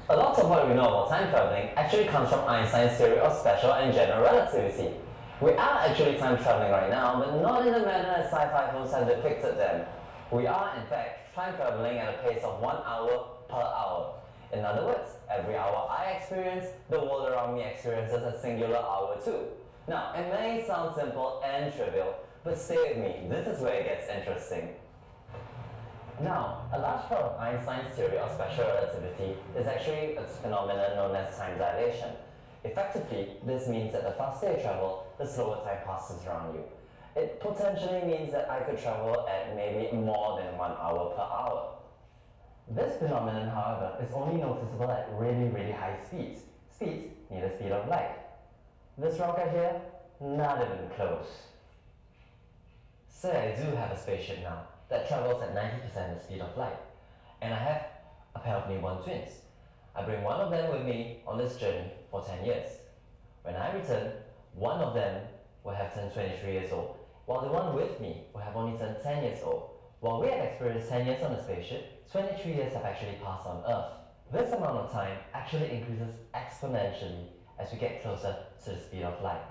A lot of what we know about time traveling actually comes from Einstein's theory of special and general relativity. We are actually time traveling right now, but not in the manner as sci-fi films have depicted them. We are, in fact, time traveling at a pace of one hour per hour. In other words, every hour I experience, the world around me experiences a singular hour too. Now, it may sound simple and trivial, but stay with me, this is where it gets interesting. Now, a large part of Einstein's theory of special relativity is actually a phenomenon known as time dilation. Effectively, this means that the faster you travel, the slower time passes around you. It potentially means that I could travel at maybe more than one hour per hour. This phenomenon, however, is only noticeable at really, really high speeds. Speeds near the speed of light. This rocket here, not even close. So I do have a spaceship now that travels at ninety percent the speed of light. And I have a pair of newborn twins. I bring one of them with me on this journey for ten years. When I return, one of them will have turned twenty-three years old, while the one with me will have only turned ten years old. While we have experienced ten years on the spaceship, twenty-three years have actually passed on Earth. This amount of time actually increases exponentially as we get closer to the speed of light.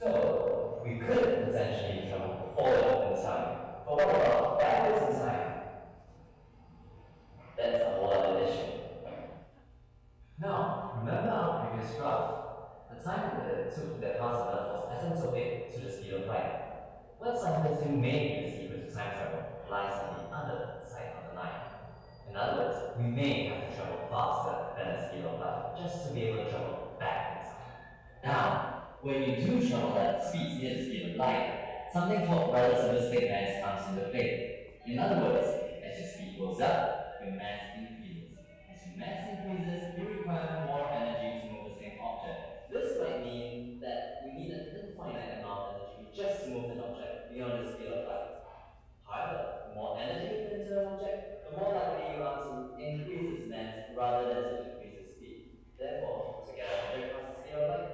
So, we could potentially travel forward in time, but what about backwards in time? That's a whole other issue. Now, remember how dependency may be sequence-traceable lies on the other side of the line. In other words, we may have to travel faster than the speed of light just to be able to travel back in time. Now, when you do travel at speeds near the speed of light, something called relativistic mass comes into play. In other words, as your speed goes up, your mass increases. As your mass increases, you require more energy to move the same object. This might mean that we need an infinite amount of energy just to move an object beyond the speed of light. However, the more energy you put into an object, the more likely you are to increase its mass rather than to increase its speed. Therefore, to get an object past the speed of light,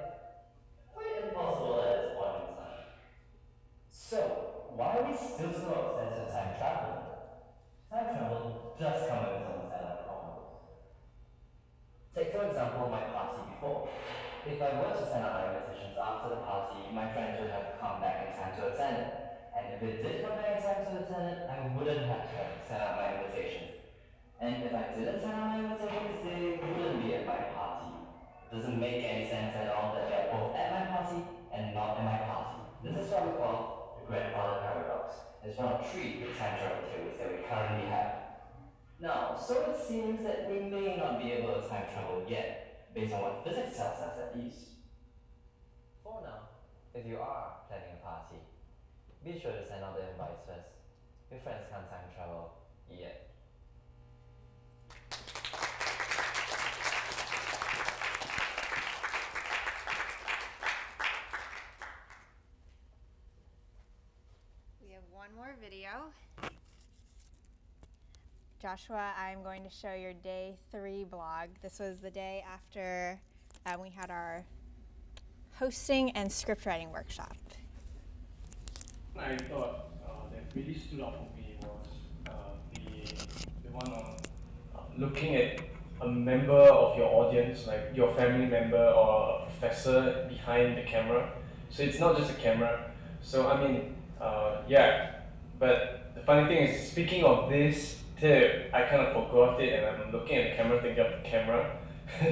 quite impossible at this point in time. So, why are we still so obsessed with time travel? Time travel does come with its own set of problems. Take for example my party before. If I were to send out my decisions after the party, my friends would have come back in time to attend it. And if it did come back in time to attend it, I wouldn't have to send out my invitations. And if I didn't send out my invitations, they wouldn't be at my party. It doesn't make any sense at all that they're both at my party and not at my party. This is what we call the grandfather paradox. It's one of three time travel theories that we currently have. Now, so it seems that we may not be able to time travel yet, based on what physics tells us at least. For now, if you are planning a party, be sure to send out the invites first. Your friends can't time travel yet. We have one more video. Joshua, I'm going to show your day three blog. This was the day after um, we had our hosting and script writing workshop. I thought uh, that really stood out for me was uh, the, the one on uh, looking at a member of your audience, like your family member or a professor behind the camera. So it's not just a camera. So I mean, uh, yeah, but the funny thing is, speaking of this tip, I kind of forgot it and I'm looking at the camera thinking of the camera.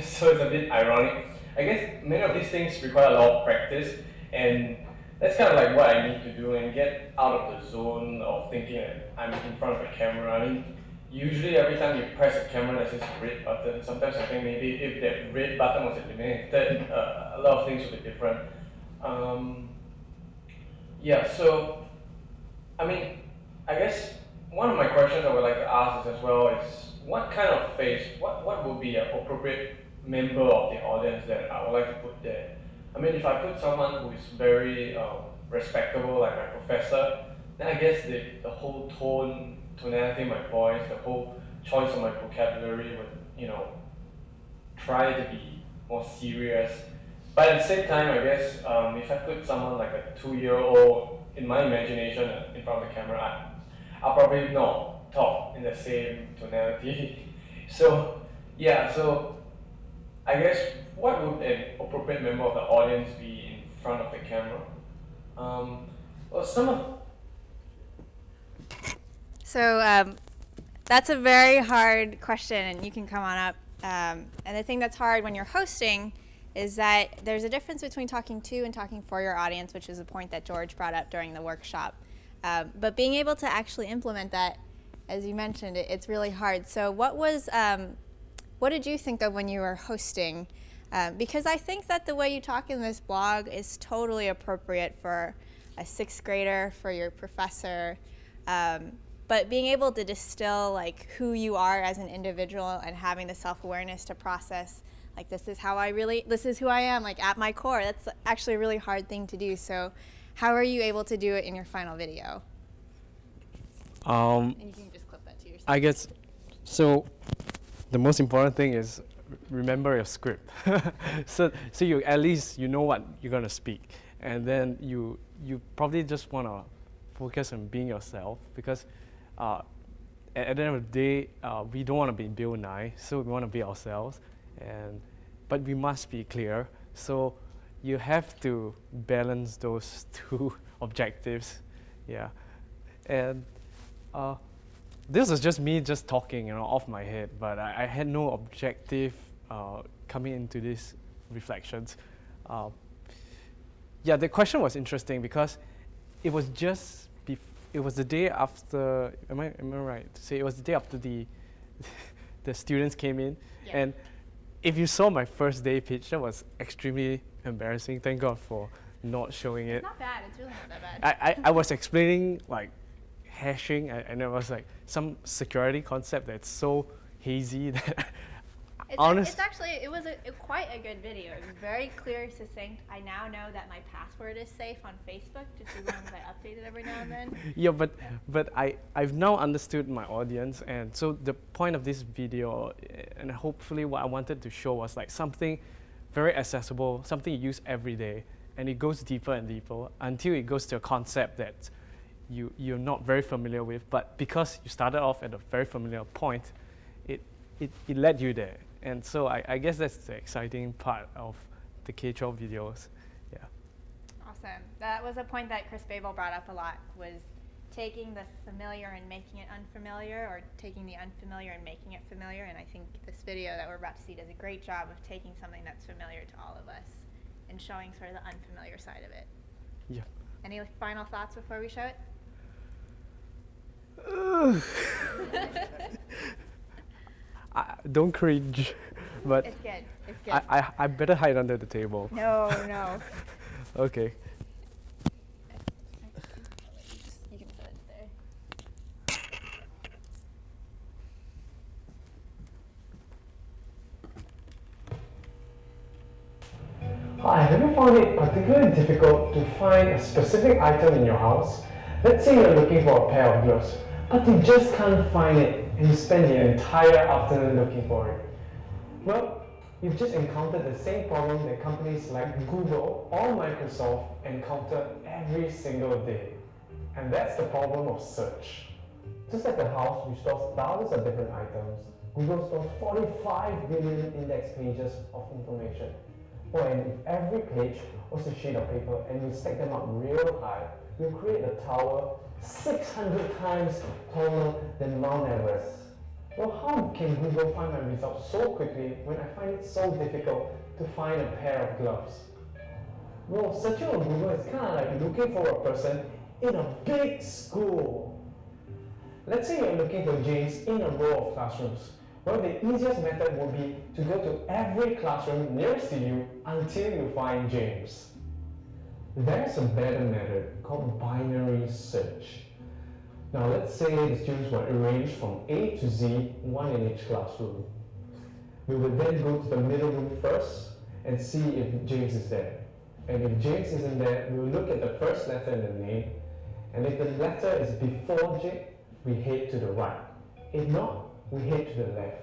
So it's a bit ironic. I guess many of these things require a lot of practice, and that's kind of like what I need to do and get out of the zone of thinking that I'm in front of a camera. I mean, usually every time you press a camera, there's this red button. Sometimes I think maybe if that red button was eliminated, uh, a lot of things would be different. Um, yeah, so, I mean, I guess one of my questions I would like to ask is as well is what kind of face, what, what would be an appropriate member of the audience that I would like to put there? I mean, if I put someone who is very um, respectable, like my professor, then I guess the, the whole tone, tonality of my voice, the whole choice of my vocabulary would, you know, try to be more serious. But at the same time, I guess, um, if I put someone like a two-year-old, in my imagination, in front of the camera, I, I'll probably not talk in the same tonality. So, yeah, so I guess, what would an appropriate member of the audience be in front of the camera? Um, well, some of so um, that's a very hard question, and you can come on up. Um, and the thing that's hard when you're hosting is that there's a difference between talking to and talking for your audience, which is a point that George brought up during the workshop. Um, but being able to actually implement that, as you mentioned, it, it's really hard. So what was, um, what did you think of when you were hosting? Uh, because I think that the way you talk in this blog is totally appropriate for a sixth grader, for your professor, um, but being able to distill like who you are as an individual and having the self-awareness to process like this is how I really, this is who I am, like at my core, that's actually a really hard thing to do. So how are you able to do it in your final video? Um, and you can just clip that to yourself. I guess, so the most important thing is remember your script. so so you at least you know what you're going to speak, and then you you probably just want to focus on being yourself, because uh, at, at the end of the day, uh, we don't want to be Bill Nye, so we want to be ourselves, and but we must be clear. So you have to balance those two objectives. Yeah, and uh, this was just me just talking, you know, off my head, but I, I had no objective uh, coming into these reflections. Uh, yeah, the question was interesting because it was just be it was the day after, am I, am I right to say it was the day after the the students came in, yeah. And if you saw my first day pitch, that was extremely embarrassing. Thank God for not showing it. It's not bad. It's really not that bad. I, I, I was explaining like hashing, and, and it was like some security concept that's so hazy that it's, honestly, it's actually it was a, a, quite a good video. It was very clear, succinct. I now know that my password is safe on Facebook, just as long as I update it every now and then. Yeah, but yeah. but I I've now understood my audience, and so the point of this video, and hopefully what I wanted to show was like something very accessible, something you use every day, and it goes deeper and deeper until it goes to a concept that you you're not very familiar with, but because you started off at a very familiar point, it it, it led you there. And so I, I guess that's the exciting part of the K twelve videos. Yeah. Awesome. That was a point that Chris Babel brought up a lot, was taking the familiar and making it unfamiliar, or taking the unfamiliar and making it familiar. And I think this video that we're about to see does a great job of taking something that's familiar to all of us and showing sort of the unfamiliar side of it. Yeah. Any final thoughts before we show it? Uh. I don't cringe, but it's good. It's good. I, I, I better hide under the table. No, no. Okay. You can put it there. Hi, have you found it particularly difficult to find a specific item in your house? Let's say you're looking for a pair of gloves, but you just can't find it, and you spend the entire afternoon looking for it. Well, you've just encountered the same problem that companies like Google or Microsoft encounter every single day. And that's the problem of search. Just like the house, which stores thousands of different items, Google stores forty-five billion index pages of information. Oh, and if every page was a sheet of paper and you stack them up real high, you create a tower six hundred times taller than Mount Everest. Well, how can Google find my results so quickly when I find it so difficult to find a pair of gloves? Well, searching on Google is kind of like looking for a person in a big school. Let's say you're looking for James in a row of classrooms. Well, the easiest method would be to go to every classroom nearest to you until you find James. There's a better method called binary search. Now let's say the students were arranged from A to Z, one in each classroom. We would then go to the middle room first and see if James is there. And if James isn't there, we'll look at the first letter in the name. And if the letter is before J, we head to the right. If not, we head to the left.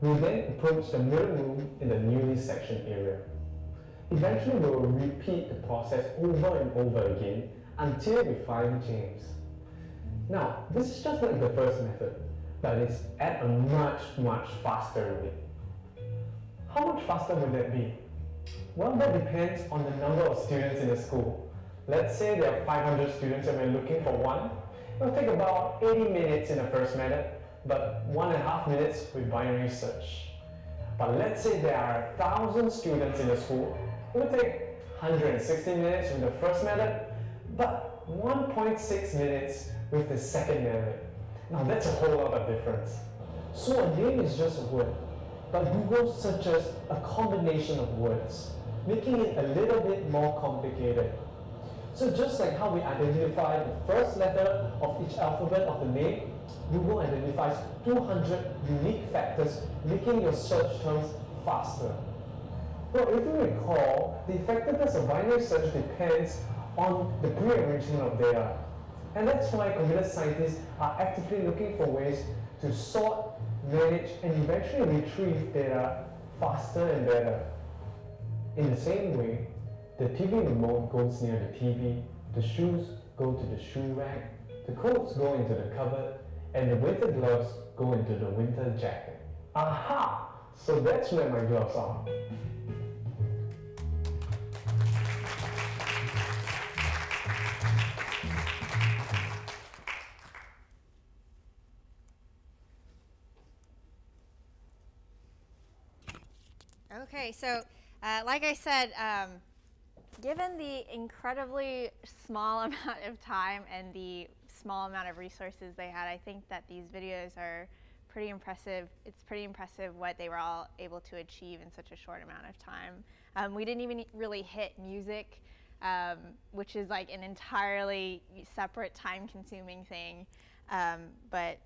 We'll then approach the middle room in the newly sectioned area. Eventually, we will repeat the process over and over again until we find James. Now, this is just like the first method, but it's at a much, much faster rate. How much faster would that be? Well, that depends on the number of students in the school. Let's say there are five hundred students and we're looking for one. It'll take about eighty minutes in the first method, but one and a half minutes with binary search. But let's say there are one thousand students in the school. It would take one hundred sixty minutes with the first method, but one point six minutes with the second method. Now that's a whole lot of difference. So a name is just a word, but Google searches a combination of words, making it a little bit more complicated. So just like how we identify the first letter of each alphabet of the name, Google identifies two hundred unique factors, making your search terms faster. Well, if you recall, the effectiveness of binary search depends on the prearrangement of data. And that's why computer scientists are actively looking for ways to sort, manage, and eventually retrieve data faster and better. In the same way, the T V remote goes near the T V, the shoes go to the shoe rack, the coats go into the cupboard, and the winter gloves go into the winter jacket. Aha! So that's where my gloves are. Okay, so uh, like I said, um, given the incredibly small amount of time and the small amount of resources they had, I think that these videos are pretty impressive. It's pretty impressive what they were all able to achieve in such a short amount of time. Um, we didn't even really hit music, um, which is like an entirely separate time-consuming thing. Um, but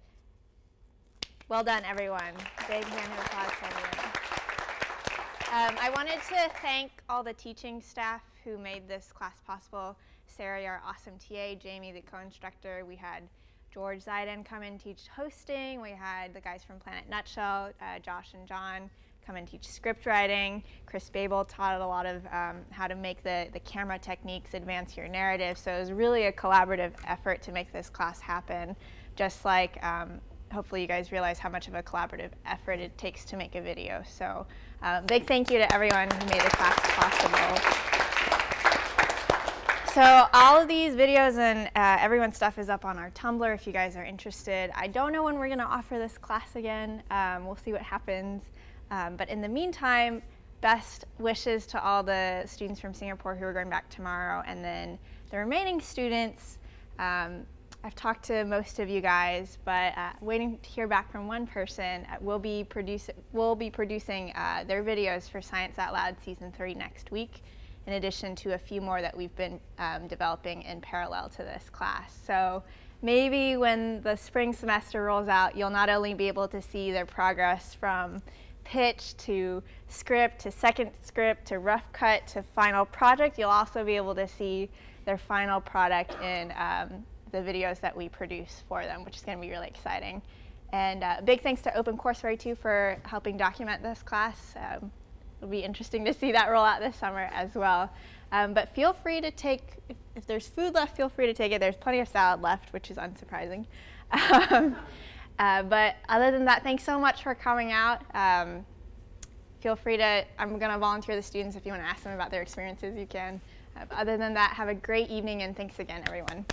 well done, everyone. Big hand of applause for everyone. Um, I wanted to thank all the teaching staff who made this class possible. Sarah, our awesome T A, Jamie, the co-instructor. We had George Ziden come and teach hosting. We had the guys from Planet Nutshell, uh, Josh and John, come and teach script writing. Chris Babel taught a lot of um, how to make the, the camera techniques advance your narrative. So it was really a collaborative effort to make this class happen. Just like um, hopefully you guys realize how much of a collaborative effort it takes to make a video. So um, big thank you to everyone who made the class possible. So all of these videos and uh, everyone's stuff is up on our Tumblr if you guys are interested. I don't know when we're going to offer this class again. Um, we'll see what happens. Um, but in the meantime, best wishes to all the students from Singapore who are going back tomorrow. And then the remaining students, um, I've talked to most of you guys, but uh, waiting to hear back from one person. We'll be, produce we'll be producing uh, their videos for Science Out Loud Season three next week, in addition to a few more that we've been um, developing in parallel to this class. So maybe when the spring semester rolls out, you'll not only be able to see their progress from pitch to script to second script to rough cut to final project, you'll also be able to see their final product in um, the videos that we produce for them, which is going to be really exciting. And uh, big thanks to OpenCourseWare too for helping document this class. Um, It'll be interesting to see that roll out this summer as well. Um, but feel free to take, if, if there's food left, feel free to take it. There's plenty of salad left, which is unsurprising. Um, uh, but other than that, thanks so much for coming out. Um, feel free to, I'm going to volunteer the students if you want to ask them about their experiences, you can. Uh, other than that, have a great evening, and thanks again, everyone.